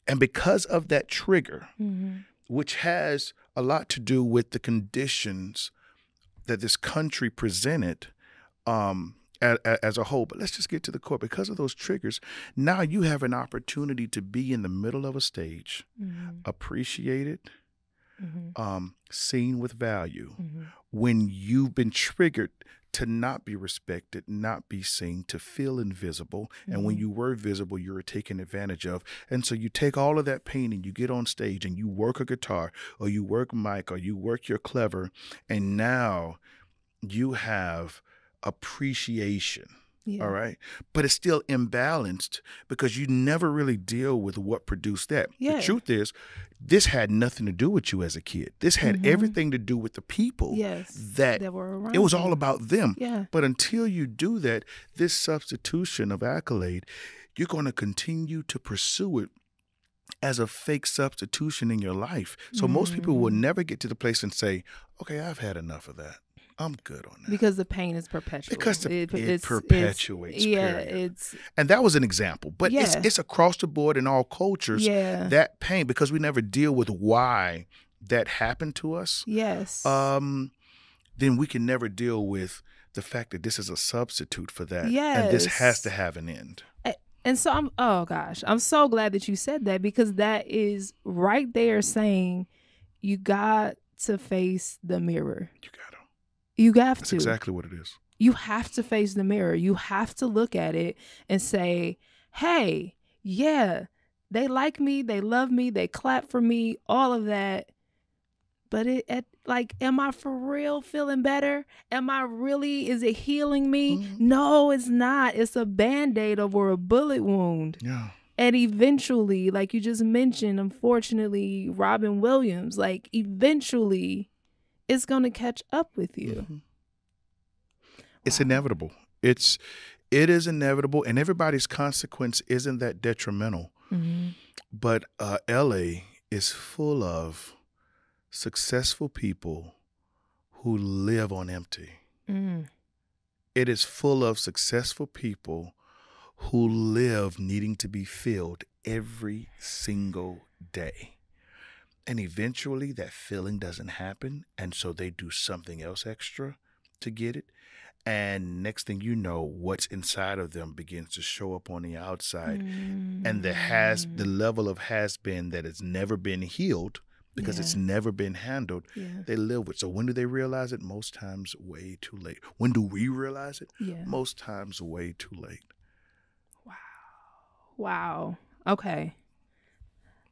And because of that trigger, mm-hmm. which has a lot to do with the conditions that this country presented as a whole, but let's just get to the core. Because of those triggers, now you have an opportunity to be in the middle of a stage, mm-hmm. appreciated, mm-hmm. Seen with value, mm-hmm. when you've been triggered to not be respected, not be seen, to feel invisible. Mm-hmm. And when you were visible, you were taken advantage of. And so you take all of that pain and you get on stage and you work a guitar, or you work mic, or you work your clever, and now you have appreciation. Yeah. All right. But it's still imbalanced, because you never really deal with what produced that. Yeah. The truth is, this had nothing to do with you as a kid. This had mm-hmm. everything to do with the people yes, that were around. It was all about them. Yeah. But until you do that, this substitution of accolade, you're going to continue to pursue it as a fake substitution in your life. So mm-hmm. most people will never get to the place and say, okay, I've had enough of that. I'm good on that. Because the pain is perpetual. Because it perpetuates. It's, yeah, it's. And that was an example, but yeah. it's across the board in all cultures. Yeah. That pain, because we never deal with why that happened to us. Yes. Then we can never deal with the fact that this is a substitute for that. Yes. And this has to have an end. And so I'm so glad that you said that, because that is right there saying you got to face the mirror. You got to. You have to. That's exactly what it is. You have to face the mirror. You have to look at it and say, hey, yeah, they like me, they love me, they clap for me, all of that. But am I for real feeling better? Am I really, is it healing me? Mm-hmm. No, it's not. It's a Band-Aid over a bullet wound. Yeah. And eventually, like you just mentioned, unfortunately, Robin Williams, like eventually, it's going to catch up with you. Mm-hmm. It's wow. inevitable. It is inevitable, and everybody's consequence isn't that detrimental. Mm-hmm. But LA is full of successful people who live on empty. Mm. It is full of successful people who live needing to be filled every single day. And eventually that filling doesn't happen, and so they do something else extra to get it. And next thing you know, what's inside of them begins to show up on the outside. Mm. And the level of has-been that it's never been healed because it's never been handled, they live with. So when do they realize it? Most times way too late. When do we realize it? Yeah. Most times way too late. Wow. Wow. Okay.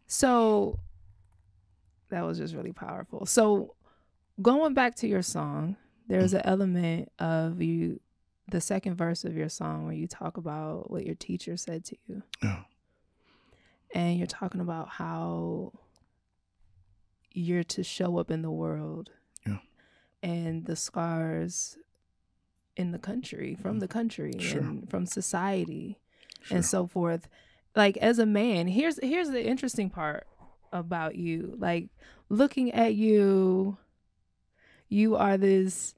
So that was just really powerful. So going back to your song, there's an element of you, the second verse of your song, where you talk about what your teacher said to you. Yeah. And you're talking about how you're to show up in the world. Yeah. And the scars in the country, from the country, and from society, and so forth. Like, as a man, here's the interesting part about you. Like, looking at you, you are this,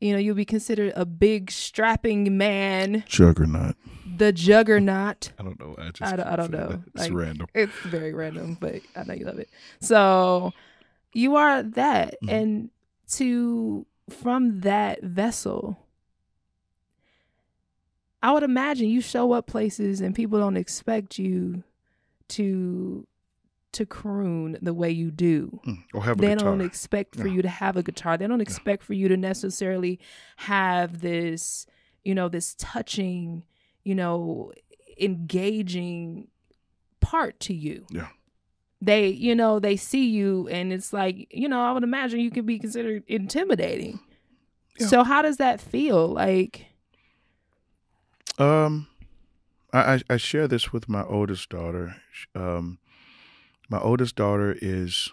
you know, you'll be considered a big, strapping man. Juggernaut. The juggernaut. I don't know. I don't know. It's like, random. It's very random, but I know you love it. So you are that. Mm-hmm. And from that vessel, I would imagine you show up places and people don't expect you to croon the way you do. Or have a guitar. They don't expect for you to have a guitar. They don't expect for you to necessarily have this, you know, this touching, you know, engaging part to you. Yeah. They, you know, they see you and it's like, you know, I would imagine you could be considered intimidating. Yeah. So how does that feel? Like, I share this with my oldest daughter. My oldest daughter is,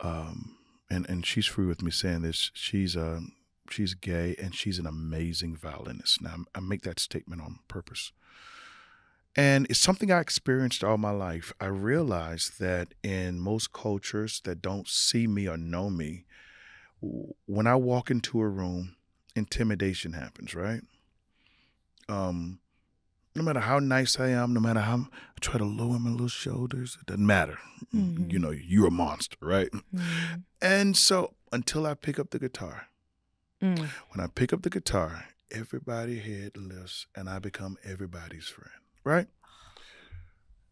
and she's free with me saying this, she's gay and she's an amazing violinist. Now, I make that statement on purpose. And it's something I experienced all my life. I realized that in most cultures that don't see me or know me, when I walk into a room, intimidation happens, right? No matter how nice I am, no matter how I try to lower my little shoulders, it doesn't matter. Mm-hmm. You know, you're a monster, right? Mm-hmm. And so until I pick up the guitar, when I pick up the guitar, everybody's head lifts and I become everybody's friend, right?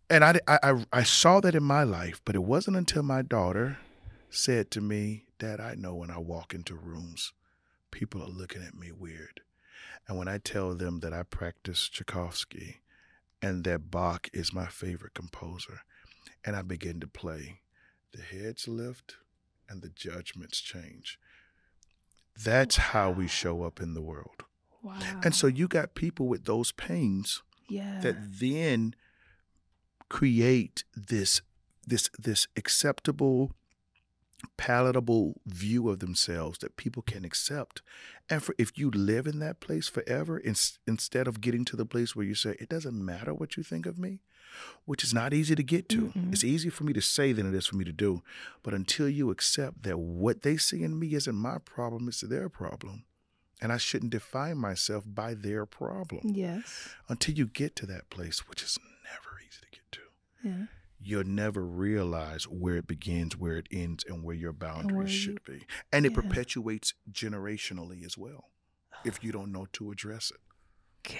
And I saw that in my life, but it wasn't until my daughter said to me, "Dad, I know when I walk into rooms, people are looking at me weird. And when I tell them that I practice Tchaikovsky and that Bach is my favorite composer, and I begin to play, the heads lift and the judgments change." That's how we show up in the world. Wow. And so you got people with those pains that then create this acceptable, palatable view of themselves that people can accept. And if you live in that place forever, instead of getting to the place where you say, it doesn't matter what you think of me, which is not easy to get to. Mm-mm. It's easier for me to say than it is for me to do. But until you accept that what they see in me isn't my problem, it's their problem. And I shouldn't define myself by their problem. Yes. Until you get to that place, which is never easy to get to. Yeah. You'll never realize where it begins, where it ends, and where your boundaries should be. And it perpetuates generationally as well, if you don't know to address it. God.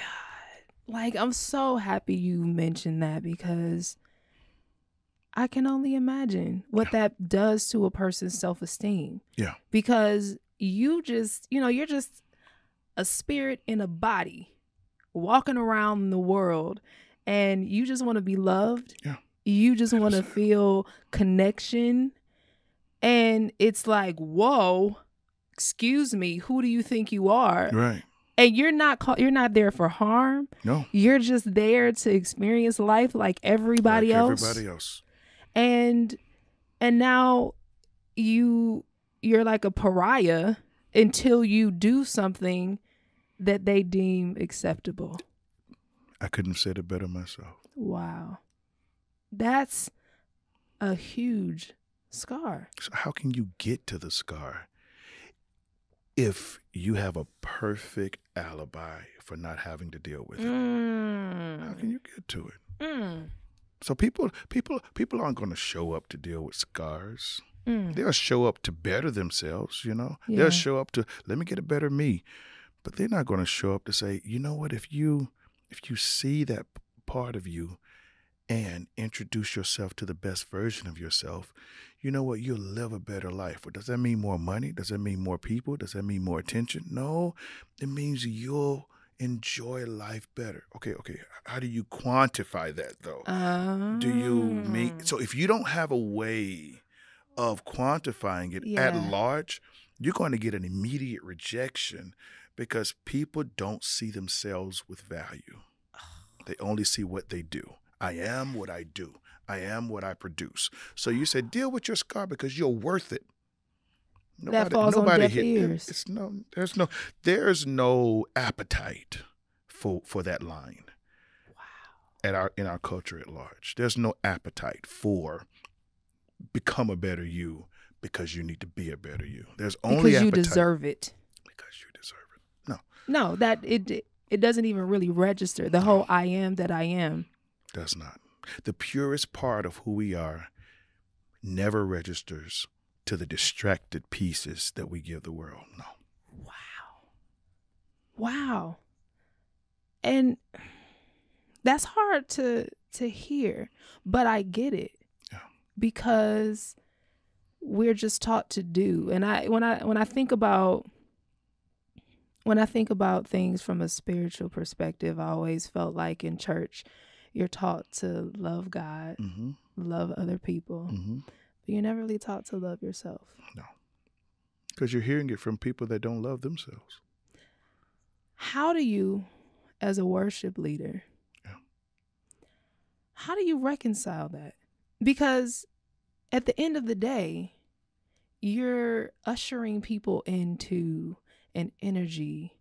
Like, I'm so happy you mentioned that, because I can only imagine what that does to a person's self-esteem. Yeah. Because you just, you know, you're just a spirit in a body walking around the world, and you just want to be loved. Yeah. You just want to feel connection. And it's like, whoa, excuse me, who do you think you are? Right. And you're not there for harm. No. You're just there to experience life like everybody else. And now you're like a pariah until you do something that they deem acceptable. I couldn't have said it better myself. Wow. That's a huge scar. So how can you get to the scar if you have a perfect alibi for not having to deal with it? How can you get to it? So people aren't going to show up to deal with scars. They'll show up to better themselves, you know. Yeah. They'll show up to, let me get a better me. But they're not going to show up to say, you know what, if you see that part of you and introduce yourself to the best version of yourself, you know what, you'll live a better life. But does that mean more money? Does that mean more people? Does that mean more attention? No, it means you'll enjoy life better. Okay. How do you quantify that, though? Do you make, so if you don't have a way of quantifying it at large, you're going to get an immediate rejection because people don't see themselves with value. They only see what they do. I am what I do. I am what I produce. So you said, deal with your scar because you're worth it. Nobody, that falls on deaf ears. It's no, there's no appetite for that line. Wow. In our culture at large, there's no appetite for become a better you because you need to be a better you. There's only because you deserve it. Because you deserve it. No. No, that it doesn't even really register the whole I am that I am. Does not. The purest part of who we are never registers to the distracted pieces that we give the world. No. Wow. And that's hard to hear, but I get it. Yeah. Because we're just taught to do. And when I think about things from a spiritual perspective, I always felt like in church, you're taught to love God, love other people. But you're never really taught to love yourself. No. Because you're hearing it from people that don't love themselves. How do you, as a worship leader, how do you reconcile that? Because at the end of the day, you're ushering people into an energy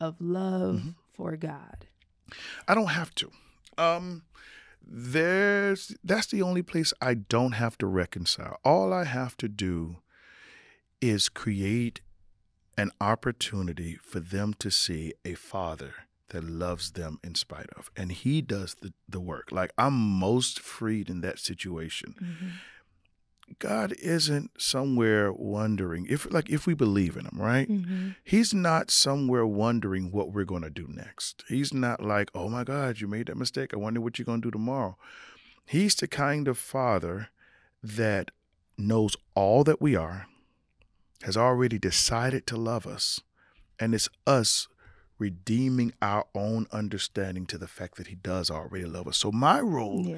of love for God. I don't have to. That's the only place I don't have to reconcile. All I have to do is create an opportunity for them to see a father that loves them in spite of, and he does the work. Like, I'm most freed in that situation. God isn't somewhere wondering if we believe in him, right? He's not somewhere wondering what we're going to do next. He's not like, oh my God, you made that mistake. I wonder what you're going to do tomorrow. He's the kind of father that knows all that we are, has already decided to love us, and it's us redeeming our own understanding to the fact that he does already love us. So my role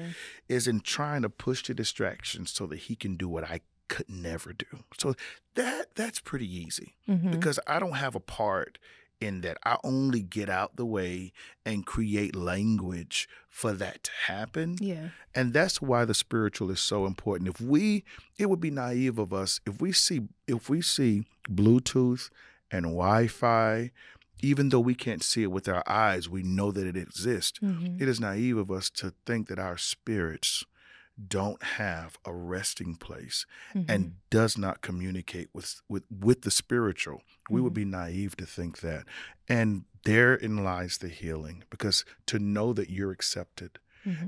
is in trying to push the distractions so that he can do what I could never do. So that's pretty easy because I don't have a part in that. I only get out the way and create language for that to happen. Yeah. And that's why the spiritual is so important. It would be naive of us if we see Bluetooth and Wi-Fi. Even though we can't see it with our eyes, we know that it exists. It is naive of us to think that our spirits don't have a resting place and does not communicate with the spiritual. We would be naive to think that. And therein lies the healing, because to know that you're accepted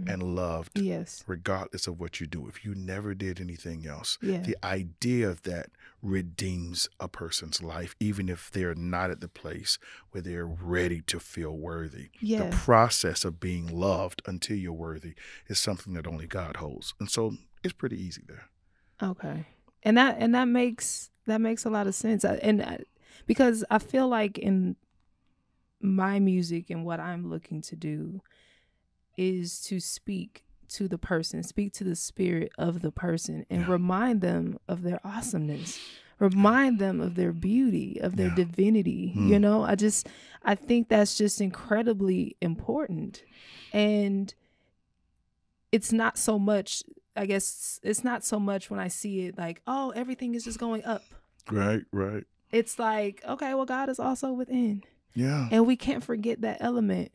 and loved regardless of what you do, if you never did anything else, the idea of that redeems a person's life, even if they're not at the place where they're ready to feel worthy. The process of being loved until you're worthy is something that only God holds, and so it's pretty easy there. Okay, and that makes a lot of sense. Because I feel like in my music and what I'm looking to do is to speak to the person, speak to the spirit of the person, and remind them of their awesomeness, remind them of their beauty, of their divinity. You know, I think that's just incredibly important. And it's not so much, I guess it's not so much when I see it like, oh, everything is just going up. Right. It's like, okay, well, God is also within. Yeah. And we can't forget that element.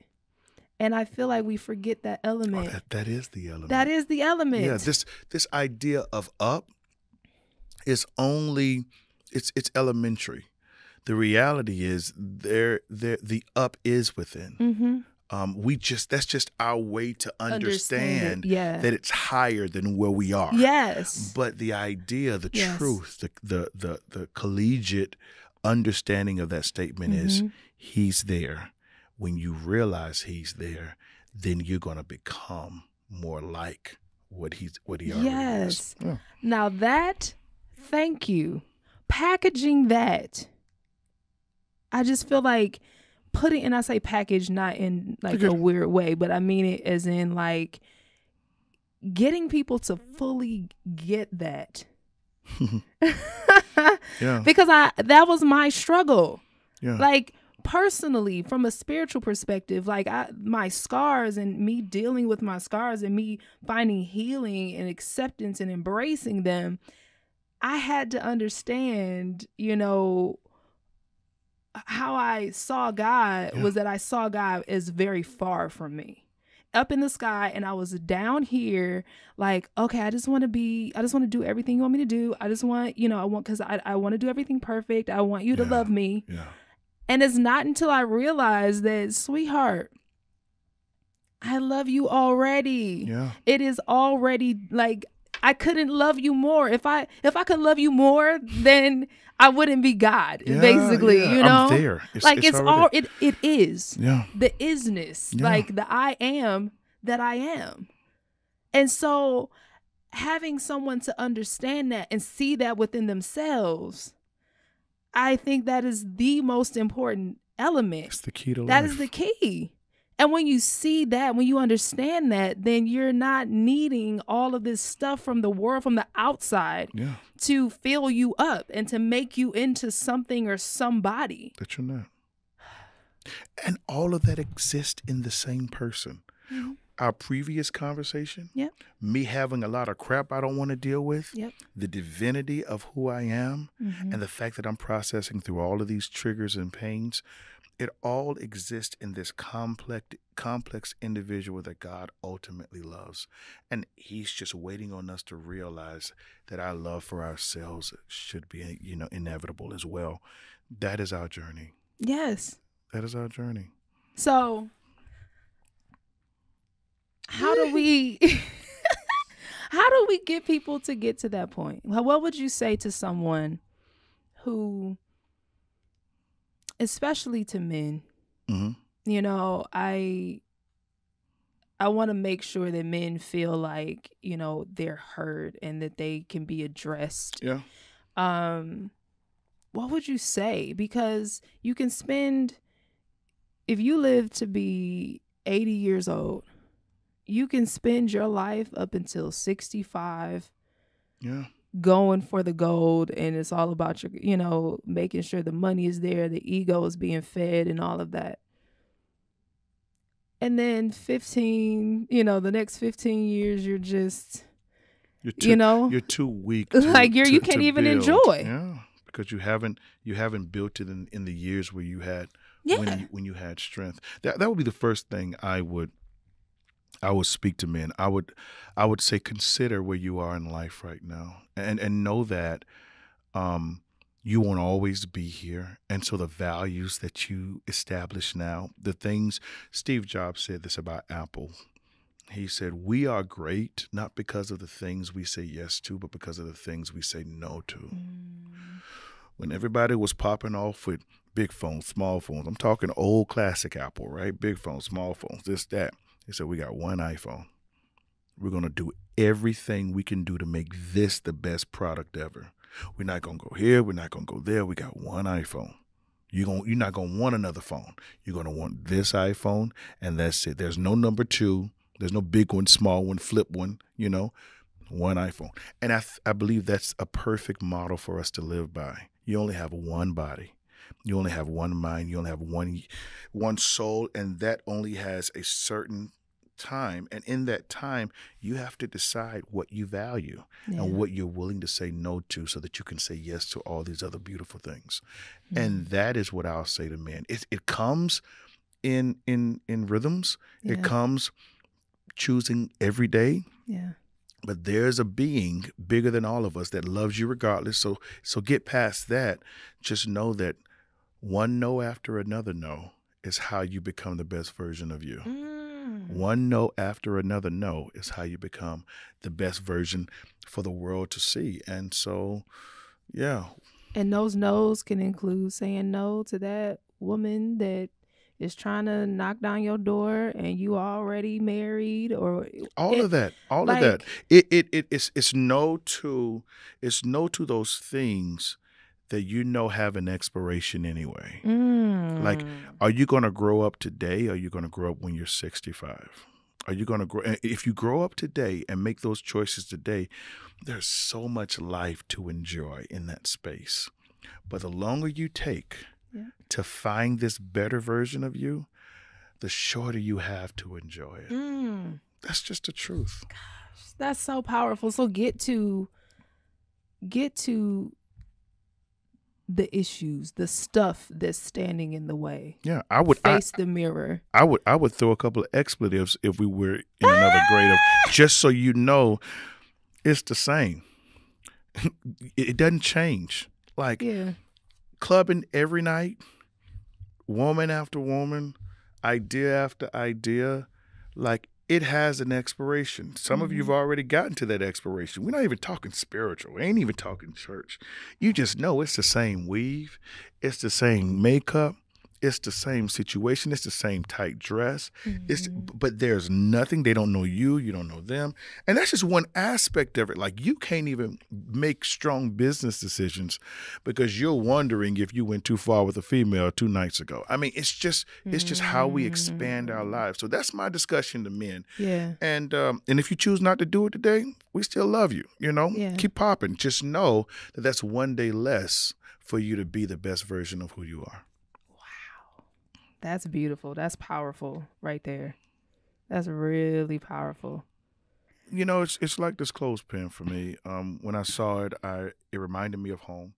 And I feel like we forget that element. Oh, that is the element. That is the element. Yeah, this idea of up it's only, it's elementary. The reality is the up is within. Mm-hmm. We just, that's just our way to understand it. Yeah. That it's higher than where we are. Yes. But the idea, the yes. truth, the collegiate understanding of that statement mm-hmm. is he's there. When you realize he's there, then you're going to become more like what he already is. Yeah. Now that, thank you. Packaging that. I just feel like putting, and I say package not in like a weird way, but I mean it as in like getting people to fully get that. Yeah. Because that was my struggle. Yeah. Like personally, from a spiritual perspective, like my scars and me dealing with my scars and me finding healing and acceptance and embracing them, I had to understand, you know, how I saw God yeah. was that I saw God as very far from me, up in the sky, and I was down here like, okay, I just want to do everything you want me to do. I just want, you know, I want to do everything perfect. I want you to yeah. love me. Yeah. And it's not until I realized that, sweetheart, I love you already. Yeah. It is already like, I couldn't love you more. If I could love you more, then I wouldn't be God, yeah, basically. Yeah. You know, I'm there. It's all it is. Yeah. The isness, yeah. like the I am that I am. And so having someone to understand that and see that within themselves, I think that is the most important element. It's the key to life. That is the key. And when you see that, when you understand that, then you're not needing all of this stuff from the world, from the outside yeah. to fill you up and to make you into something or somebody. That you're not. And all of that exists in the same person. Mm-hmm. Our previous conversation, yep. me having a lot of crap I don't want to deal with, yep. the divinity of who I am, mm-hmm. and the fact that I'm processing through all of these triggers and pains, it all exists in this complex individual that God ultimately loves. And he's just waiting on us to realize that our love for ourselves should be, you know, inevitable as well. That is our journey. Yes. That is our journey. So how do we get people to get to that point? What would you say to someone who, especially to men, mm-hmm. you know, I want to make sure that men feel like, you know, they're heard and that they can be addressed. Yeah. What would you say? Because you can spend, if you live to be 80 years old, you can spend your life up until 65. Yeah. Going for the gold, and it's all about your, you know, making sure the money is there, the ego is being fed and all of that. And then 15, you know, the next 15 years, you're just, you know, you're too weak. Like you can't even enjoy. Yeah, because you haven't built it in the years where you had, yeah. when you had strength. That would be the first thing I would speak to men. I would say consider where you are in life right now, and know that you won't always be here. And so the values that you establish now, the things Steve Jobs said this about Apple. He said, "We are great not because of the things we say yes to, but because of the things we say no to." Mm. When everybody was popping off with big phones, small phones, I'm talking old classic Apple, right? Big phones, small phones, this, that. They said, we got one iPhone. We're going to do everything we can do to make this the best product ever. We're not going to go here. We're not going to go there. We got one iPhone. You're not going to want another phone. You're going to want this iPhone, and that's it. There's no number two. There's no big one, small one, flip one, you know, one iPhone. And I believe that's a perfect model for us to live by. You only have one body. You only have one mind. You only have one soul, and that only has a certain time. And in that time, you have to decide what you value yeah. and what you're willing to say no to, so that you can say yes to all these other beautiful things. Mm-hmm. And that is what I'll say to men. It comes in rhythms. Yeah. It comes choosing every day. Yeah. But there's a being bigger than all of us that loves you regardless. So get past that. Just know that one no after another no is how you become the best version of you. Mm. One no after another no is how you become the best version for the world to see. And so, yeah. And those no's can include saying no to that woman that is trying to knock down your door and you already married, or all of that. It's no to those things that you know have an expiration anyway. Mm. Like, are you going to grow up today? Or are you going to grow up when you're 65? Are you going to grow? If you grow up today and make those choices today, there's so much life to enjoy in that space. But the longer you take to find this better version of you, the shorter you have to enjoy it. Mm. That's just the truth. Gosh, that's so powerful. So get to the issues, the stuff that's standing in the way. Yeah, I would face the mirror. I would throw a couple of expletives if we were in another grade, of just so you know, it's the same. It doesn't change. Like, yeah. Clubbing every night, woman after woman, idea after idea, like, it has an expiration. Some of you've already gotten to that expiration. We're not even talking spiritual. We ain't even talking church. You just know it's the same weave. It's the same makeup. It's the same situation. It's the same tight dress. But there's nothing. They don't know you. You don't know them. And that's just one aspect of it. Like, you can't even make strong business decisions because you're wondering if you went too far with a female 2 nights ago. I mean, it's just how we expand our lives. So that's my discussion to men. Yeah. And if you choose not to do it today, we still love you. You know, keep popping. Just know that that's one day less for you to be the best version of who you are. That's beautiful. That's powerful right there. That's really powerful. You know, it's like this clothespin for me. When I saw it, it reminded me of home,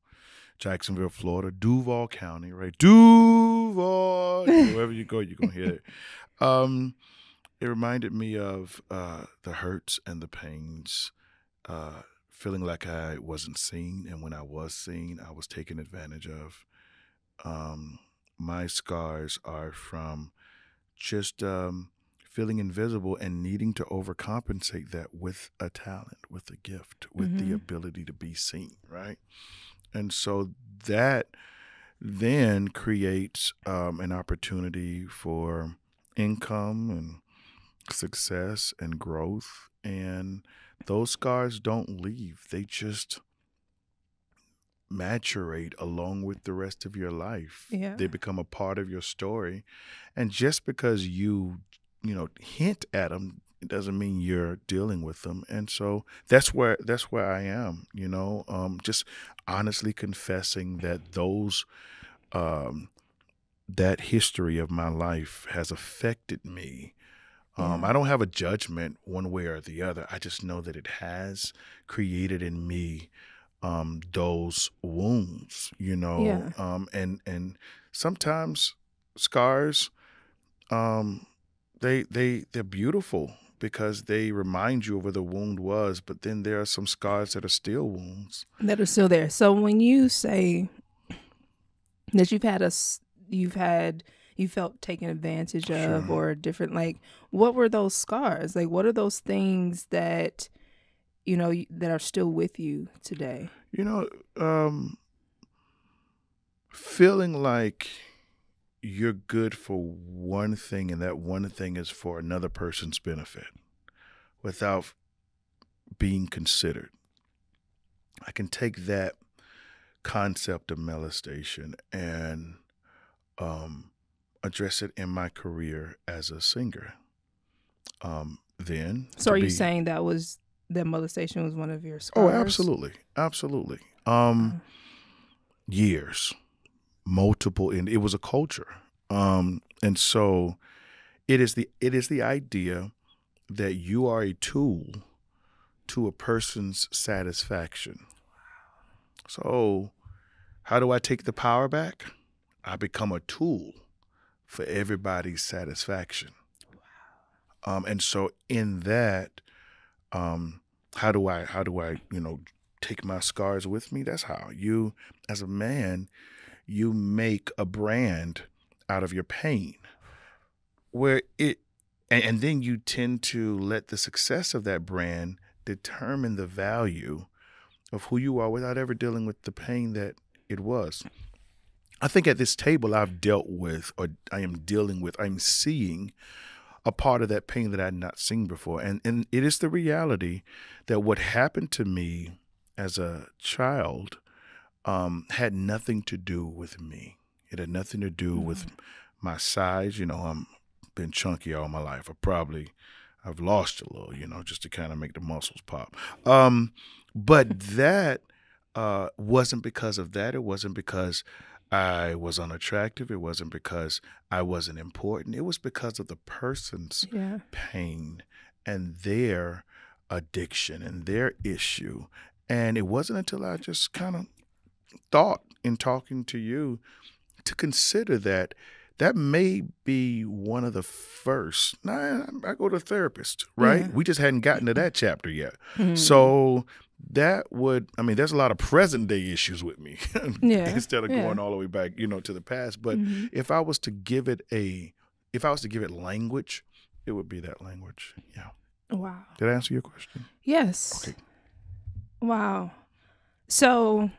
Jacksonville, Florida, Duval County, right? Duval, wherever you go, you're going to hear it. It reminded me of the hurts and the pains, feeling like I wasn't seen. And when I was seen, I was taken advantage of. My scars are from just feeling invisible and needing to overcompensate that with a talent, with a gift, with the ability to be seen, right? And so that then creates an opportunity for income and success and growth. And those scars don't leave. They just maturate along with the rest of your life. Yeah. They become a part of your story. And just because you know, hint at them, it doesn't mean you're dealing with them. And so that's where I am, you know, just honestly confessing that those that history of my life has affected me. I don't have a judgment one way or the other. I just know that it has created in me those wounds, you know, and sometimes scars, they're beautiful because they remind you of where the wound was, but then there are some scars that are still wounds. That are still there. So when you say that you felt taken advantage of or different, like, what were those scars? Like, what are those things that, you know, that are still with you today? You know, feeling like you're good for one thing and that one thing is for another person's benefit without being considered. I can take that concept of molestation and address it in my career as a singer. So are you saying that molestation was one of your scars? Oh, absolutely. Absolutely. Years. Multiple. And it was a culture. And so it is the idea that you are a tool to a person's satisfaction. So how do I take the power back? I become a tool for everybody's satisfaction. And so in that, how do I, you know, take my scars with me? That's how you, as a man, you make a brand out of your pain, where it, and then you tend to let the success of that brand determine the value of who you are without ever dealing with the pain that it was. I think at this table I've dealt with, or I am dealing with, I'm seeing a part of that pain that I had not seen before. And it is the reality that what happened to me as a child had nothing to do with me. It had nothing to do with my size. You know, I've been chunky all my life. I've lost a little, you know, just to kind of make the muscles pop. But that wasn't because of that. It wasn't because I was unattractive. It wasn't because I wasn't important. It was because of the person's pain and their addiction and their issue. And it wasn't until I just kind of thought in talking to you to consider that that may be one of the first. Now, I go to a therapist, right? Yeah. We just hadn't gotten to that chapter yet. Mm-hmm. So that would, I mean, there's a lot of present day issues with me instead of going all the way back, you know, to the past. But if I was to give it language, it would be that language. Yeah. Wow. Did I answer your question? Yes. Okay. Wow. So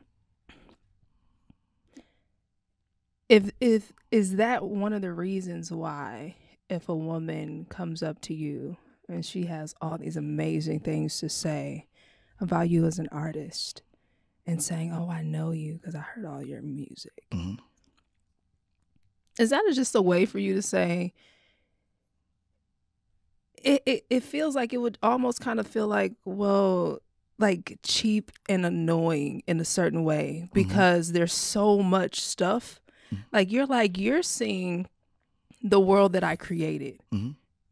if is that one of the reasons why, if a woman comes up to you and she has all these amazing things to say about you as an artist and saying, oh, I know you because I heard all your music. Mm-hmm. Is that just a way for you to say, it feels like it would almost kind of feel like, well, like cheap and annoying in a certain way because there's so much stuff. Like you're seeing the world that I created.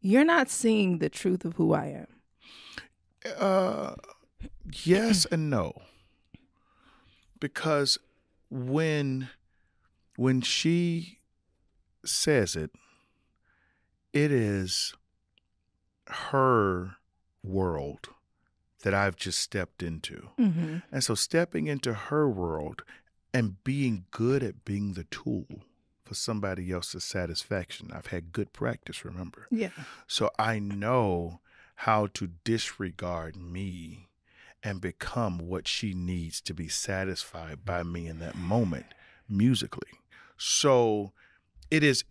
You're not seeing the truth of who I am. Yes and no. Because when she says it, it is her world that I've just stepped into. And so stepping into her world and being good at being the tool for somebody else's satisfaction. I've had good practice, remember? Yeah. So I know how to disregard me and become what she needs to be satisfied by me in that moment musically. So it is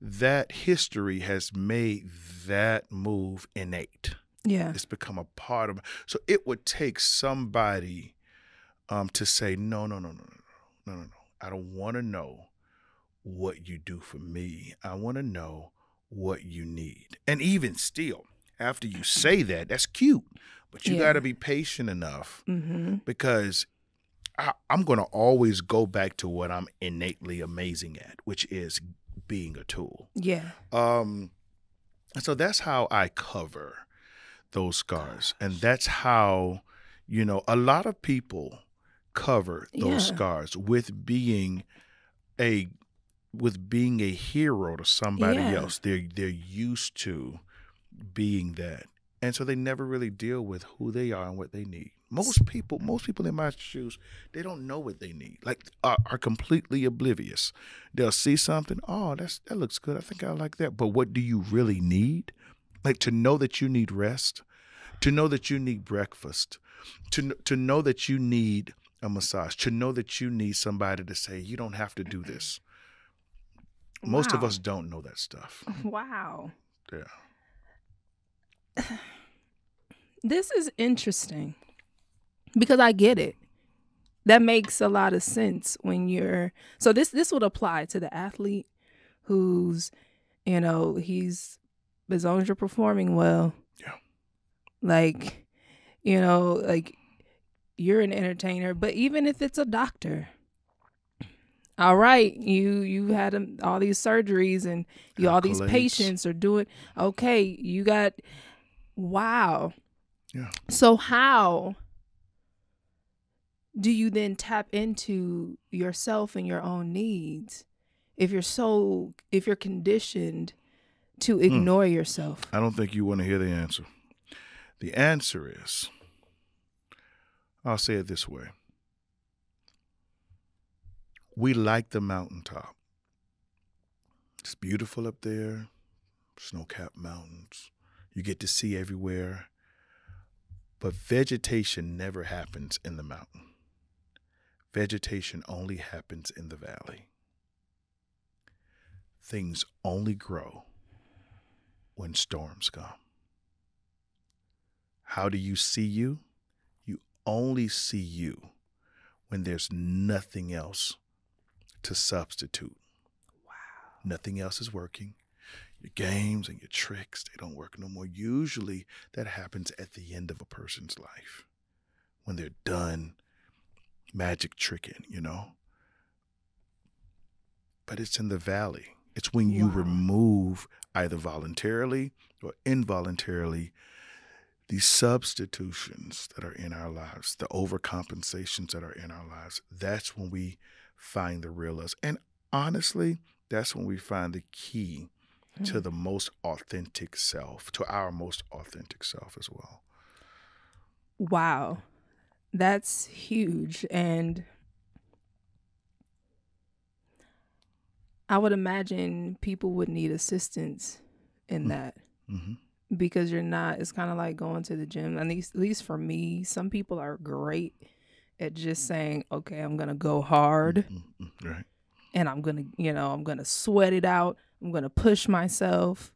that history has made that move innate. Yeah. It's become a part of, so it would take somebody to say, no, I don't want to know what you do for me. I want to know what you need. And even still, after you say that, that's cute. But you got to be patient enough because I'm going to always go back to what I'm innately amazing at, which is being a tool. Yeah. And so that's how I cover those scars. And that's how, you know, a lot of people cover those scars with being a hero to somebody else. They're used to being that. And so they never really deal with who they are and what they need. Most people in my shoes, they don't know what they need. Like are completely oblivious. They'll see something, oh, that looks good. I think I like that. But what do you really need? Like to know that you need rest, to know that you need breakfast, to know that you need a massage, to know that you need somebody to say, you don't have to do this. Most of us don't know that stuff. Wow. Yeah. This is interesting because I get it. That makes a lot of sense when you're, so this would apply to the athlete who's, you know, he's, as long as you're performing well. Yeah. Like, you know, like you're an entertainer, but even if it's a doctor, all right, you had all these surgeries and you, all these patients are doing, okay, you got, wow. Yeah. So how do you then tap into yourself and your own needs if you're conditioned to ignore yourself? I don't think you want to hear the answer. The answer is I'll say it this way. We like the mountaintop. It's beautiful up there, snow-capped mountains. You get to see everywhere. But vegetation never happens in the mountain. Vegetation only happens in the valley. Things only grow when storms come. How do you see you? You only see you when there's nothing else to substitute. Wow. Nothing else is working. Your games and your tricks, they don't work no more. Usually that happens at the end of a person's life when they're done magic tricking, you know. But it's in the valley. It's when you remove either voluntarily or involuntarily the substitutions that are in our lives, the overcompensations that are in our lives. That's when we find the real us. And honestly, that's when we find the key to the most authentic self, to our most authentic self as well. Wow. That's huge. And I would imagine people would need assistance in that because you're not, it's kind of like going to the gym. At least for me, some people are great at just saying, okay, I'm going to go hard right. and I'm going to, you know, I'm going to sweat it out. I'm going to push myself.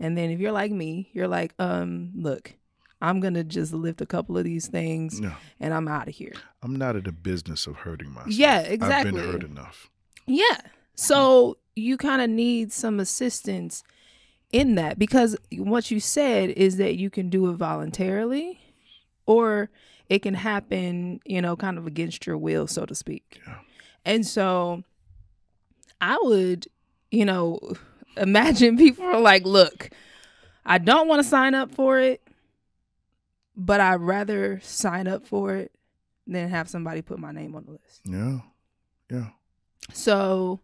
And then if you're like me, you're like, look, I'm going to just lift a couple of these things and I'm out of here. I'm not in the business of hurting myself. Yeah, exactly. I've been hurt enough. Yeah. So you kind of need some assistance in that, because what you said is that you can do it voluntarily or it can happen, you know, kind of against your will, so to speak. Yeah. And so I would, you know, imagine people are like, look, I don't want to sign up for it, but I'd rather sign up for it than have somebody put my name on the list. Yeah. Yeah. So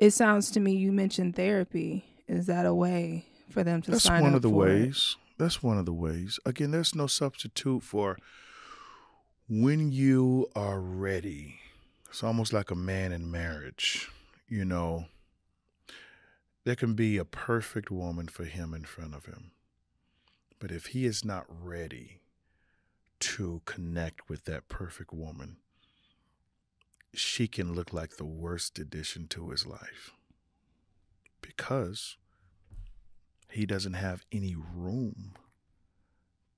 it sounds to me, you mentioned therapy. Is that a way for them to sign up for it? That's one of the ways. That's one of the ways. Again, there's no substitute for when you are ready. It's almost like a man in marriage. You know, there can be a perfect woman for him in front of him. But if he is not ready to connect with that perfect woman, she can look like the worst addition to his life because he doesn't have any room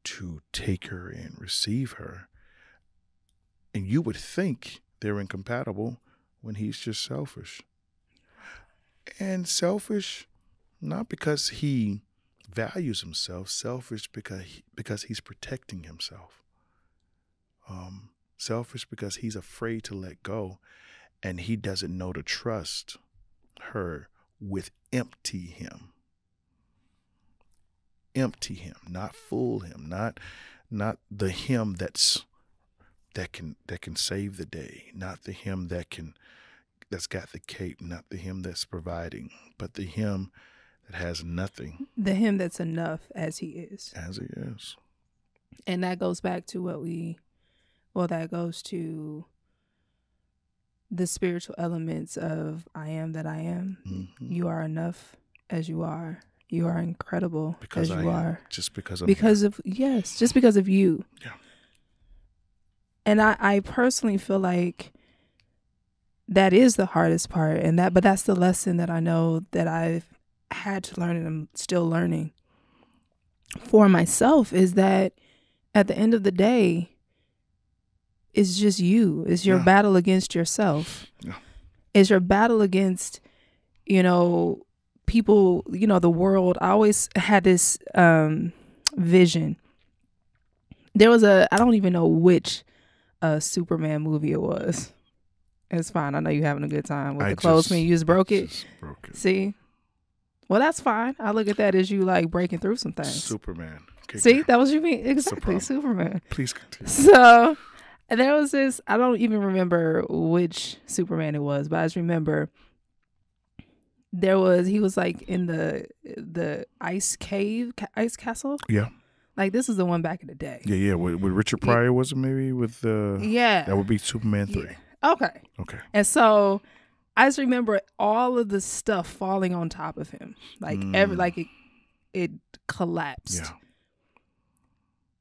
to take her and receive her. And you would think they're incompatible when he's just selfish. And selfish, not because he values himself, selfish because he's protecting himself. Selfish because he's afraid to let go, and he doesn't know to trust her with empty him. Empty him, not fool him, not the him that can save the day, not the him that's got the cape, not the him that's providing, but the him that has nothing. The him that's enough as he is. As he is. And that goes back to what we, well, that goes to the spiritual elements of I am that I am. Mm-hmm. You are enough as you are. You are incredible because as you are. Just because of yes, just because of you. Yeah. And I personally feel like that is the hardest part, and but that's the lesson that I know that I've had to learn, and I'm still learning for myself, is that at the end of the day, it's just you. It's your battle against yourself. Yeah. It's your battle against, you know, people, you know, the world. I always had this vision. There was a, I don't even know which Superman movie it was. It's fine. I know you're having a good time with the clothes when you just broke it. Just broke it. See? Well, that's fine. I look at that as you like breaking through some things. Superman. See? That was you mean. Exactly. Superman. Please continue. So there was this, I don't even remember which Superman it was, but I just remember there was, he was like in the ice cave, ice castle. Yeah. Like, this is the one back in the day. Yeah, yeah. With Richard Pryor, was it maybe? With yeah. That would be Superman 3. Yeah. Okay. Okay. And so I just remember all of the stuff falling on top of him. Like, every, like it collapsed. Yeah.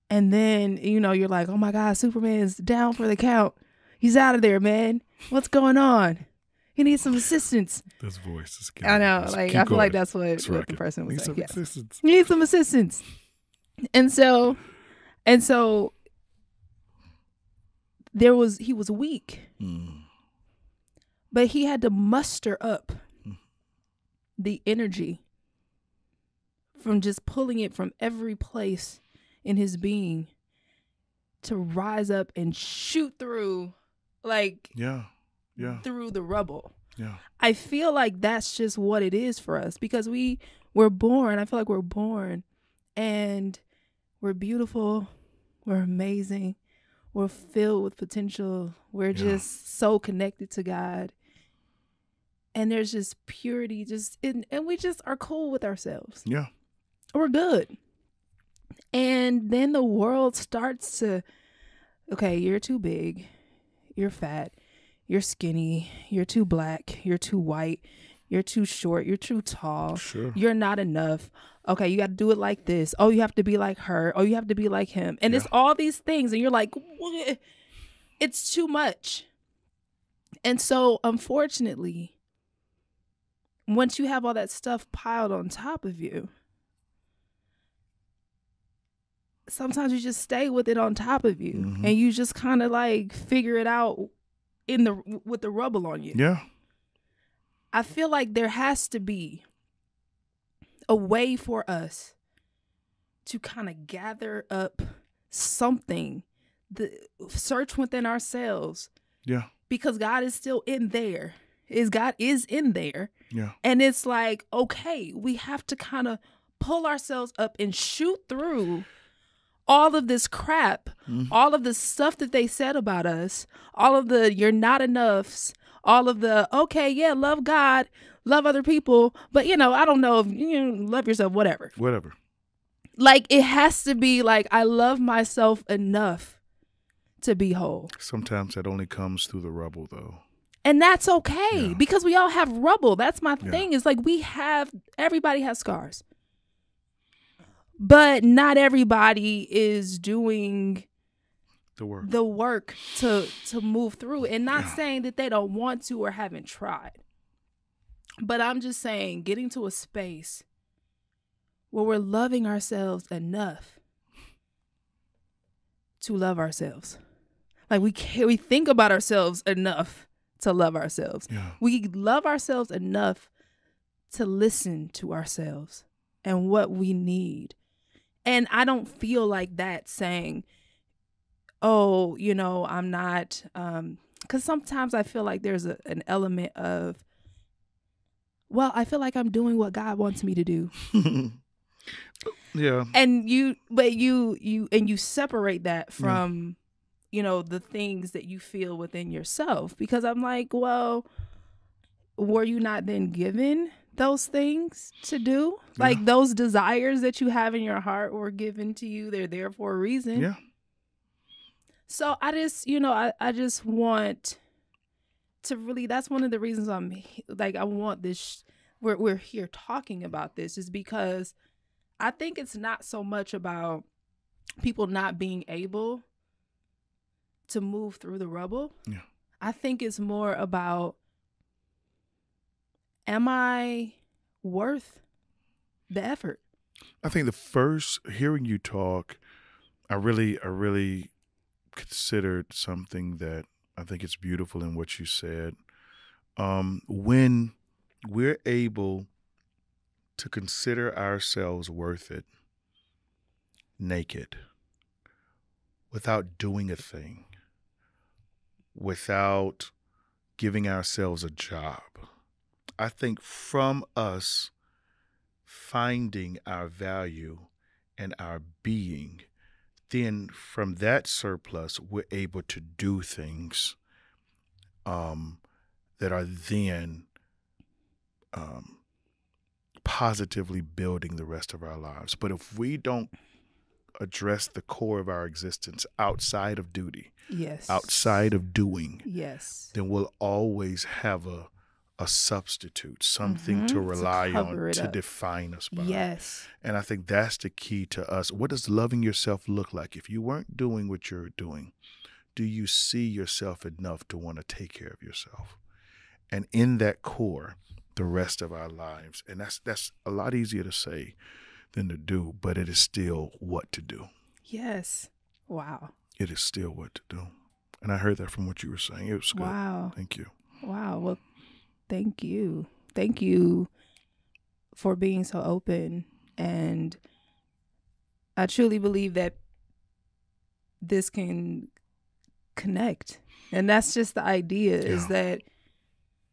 And then, you know, you're like, oh my God, Superman is down for the count. He's out of there, man. What's going on? He needs some assistance. This voice is killing. I know. Just like, I feel going. Like that's what the person would say. Yes. He needs some assistance. And so there was, he was weak, but he had to muster up the energy from just pulling it from every place in his being to rise up and shoot through, like, through the rubble. Yeah. I feel like that's just what it is for us, because we were born. I feel like we're born and we're beautiful, we're amazing, we're filled with potential, we're just so connected to God, and there's just purity, just in, and we just are cool with ourselves. Yeah, we're good. And then the world starts to, okay, you're too big, you're fat, you're skinny, you're too black, you're too white, you're too short, you're too tall, you're not enough. Okay, you got to do it like this. Oh, you have to be like her. Oh, you have to be like him. And it's all these things. And you're like, what? It's too much. And so, unfortunately, once you have all that stuff piled on top of you, sometimes you just stay with it on top of you. And you just kind of like figure it out in the with the rubble on you. Yeah. I feel like there has to be a way for us to kind of gather up something, the search within ourselves. Yeah. Because God is still in there. God is in there. Yeah. And it's like, okay, we have to kind of pull ourselves up and shoot through all of this crap, all of the stuff that they said about us, all of the you're not enoughs, all of the, okay, yeah, love God, love other people, but, you know, I don't know if you love yourself, whatever. Whatever. Like, it has to be like, I love myself enough to be whole. Sometimes that only comes through the rubble, though. And that's okay, because we all have rubble. That's my thing. It's like we have, everybody has scars. But not everybody is doing the work to move through, and not saying that they don't want to or haven't tried, but I'm just saying getting to a space where we're loving ourselves enough to love ourselves. Like, we think about ourselves enough to love ourselves. We love ourselves enough to listen to ourselves and what we need. And I don't feel like that saying, oh, you know, I'm not, because sometimes I feel like there's an element of, well, I feel like I'm doing what God wants me to do. And you separate that from, you know, the things that you feel within yourself, because I'm like, well, were you not then given those things to do? Like, those desires that you have in your heart were given to you. They're there for a reason. Yeah. So I just, you know, I just want to really, that's one of the reasons I'm like, I want this, we're here talking about this, is because I think it's not so much about people not being able to move through the rubble. Yeah. I think it's more about, am I worth the effort? I think the first, hearing you talk, I really considered something that I think it's beautiful in what you said. When we're able to consider ourselves worth it, naked, without doing a thing, without giving ourselves a job, I think from us finding our value and our being, then from that surplus, we're able to do things that are then positively building the rest of our lives. But if we don't address the core of our existence outside of duty, yes, outside of doing, yes, then we'll always have a substitute, something to rely on to define us by. Yes. And I think that's the key to us. What does loving yourself look like? If you weren't doing what you're doing, do you see yourself enough to want to take care of yourself? And in that core, the rest of our lives. And that's a lot easier to say than to do, but it is still what to do. Yes. Wow. It is still what to do. And I heard that from what you were saying. It was good. Wow. Thank you. Wow. Well, thank you. Thank you for being so open. And I truly believe that this can connect. And that's just the idea, yeah, is that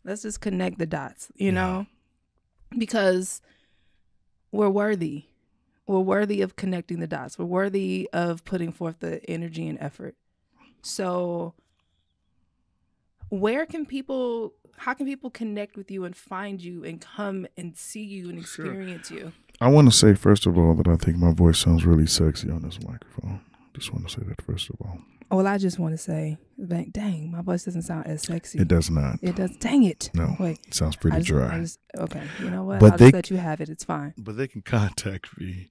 let's just connect the dots, you know, because we're worthy. We're worthy of connecting the dots. We're worthy of putting forth the energy and effort. So where can people, how can people connect with you and find you and come and see you and experience you? I want to say, first of all, that I think my voice sounds really sexy on this microphone. Just want to say that, first of all. Well, I just want to say, like, dang, my voice doesn't sound as sexy. It does not. It does. Dang it. No. Wait. It sounds pretty dry. Okay. You know what? But I'll just let you have it. It's fine. But they can contact me.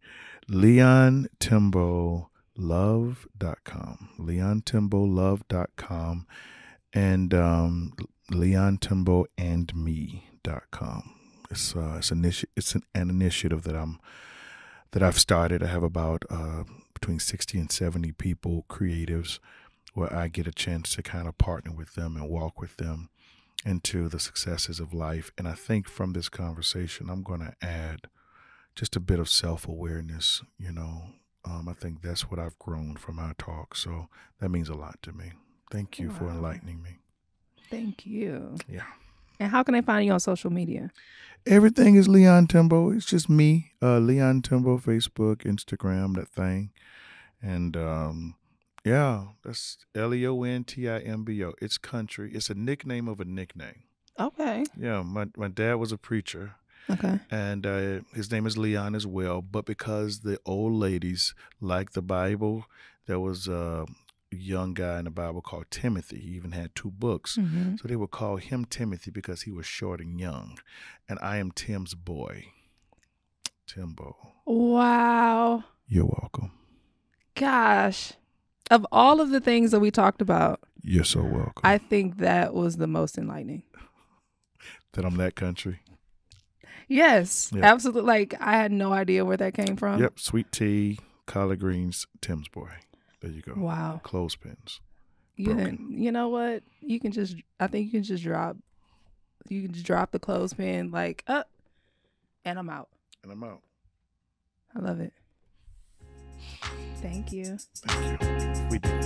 LeonTimboLove.com. LeonTimboLove.com. And LeonTimboAndMe.com. It's an initiative that I've started. I have about between 60 and 70 people, creatives, where I get a chance to kind of partner with them and walk with them into the successes of life. And I think from this conversation, I'm going to add just a bit of self-awareness, you know. I think that's what I've grown from our talk. So that means a lot to me. Thank you for enlightening me. Thank you. Yeah. And how can I find you on social media? Everything is Leon Timbo. It's just me, Leon Timbo, Facebook, Instagram, that thing. And yeah, that's LeonTimbo. It's country. It's a nickname of a nickname. Okay. Yeah, my dad was a preacher. Okay. And his name is Leon as well. But because the old ladies like the Bible, there was young guy in the Bible called Timothy. He even had 2 books. So they would call him Timothy because he was short and young. And I am Tim's boy. Timbo. Wow. You're welcome. Gosh. Of all of the things that we talked about, you're so welcome. I think that was the most enlightening. That I'm that country. Yes. Yep. Absolutely. Like, I had no idea where that came from. Yep. Sweet tea, collard greens, Tim's boy. There you go. Wow. Clothespins. Yeah. You know what? You can just, I think you can just drop, you can just drop the clothespin like up, and I'm out. And I'm out. I love it. Thank you. Thank you. We did.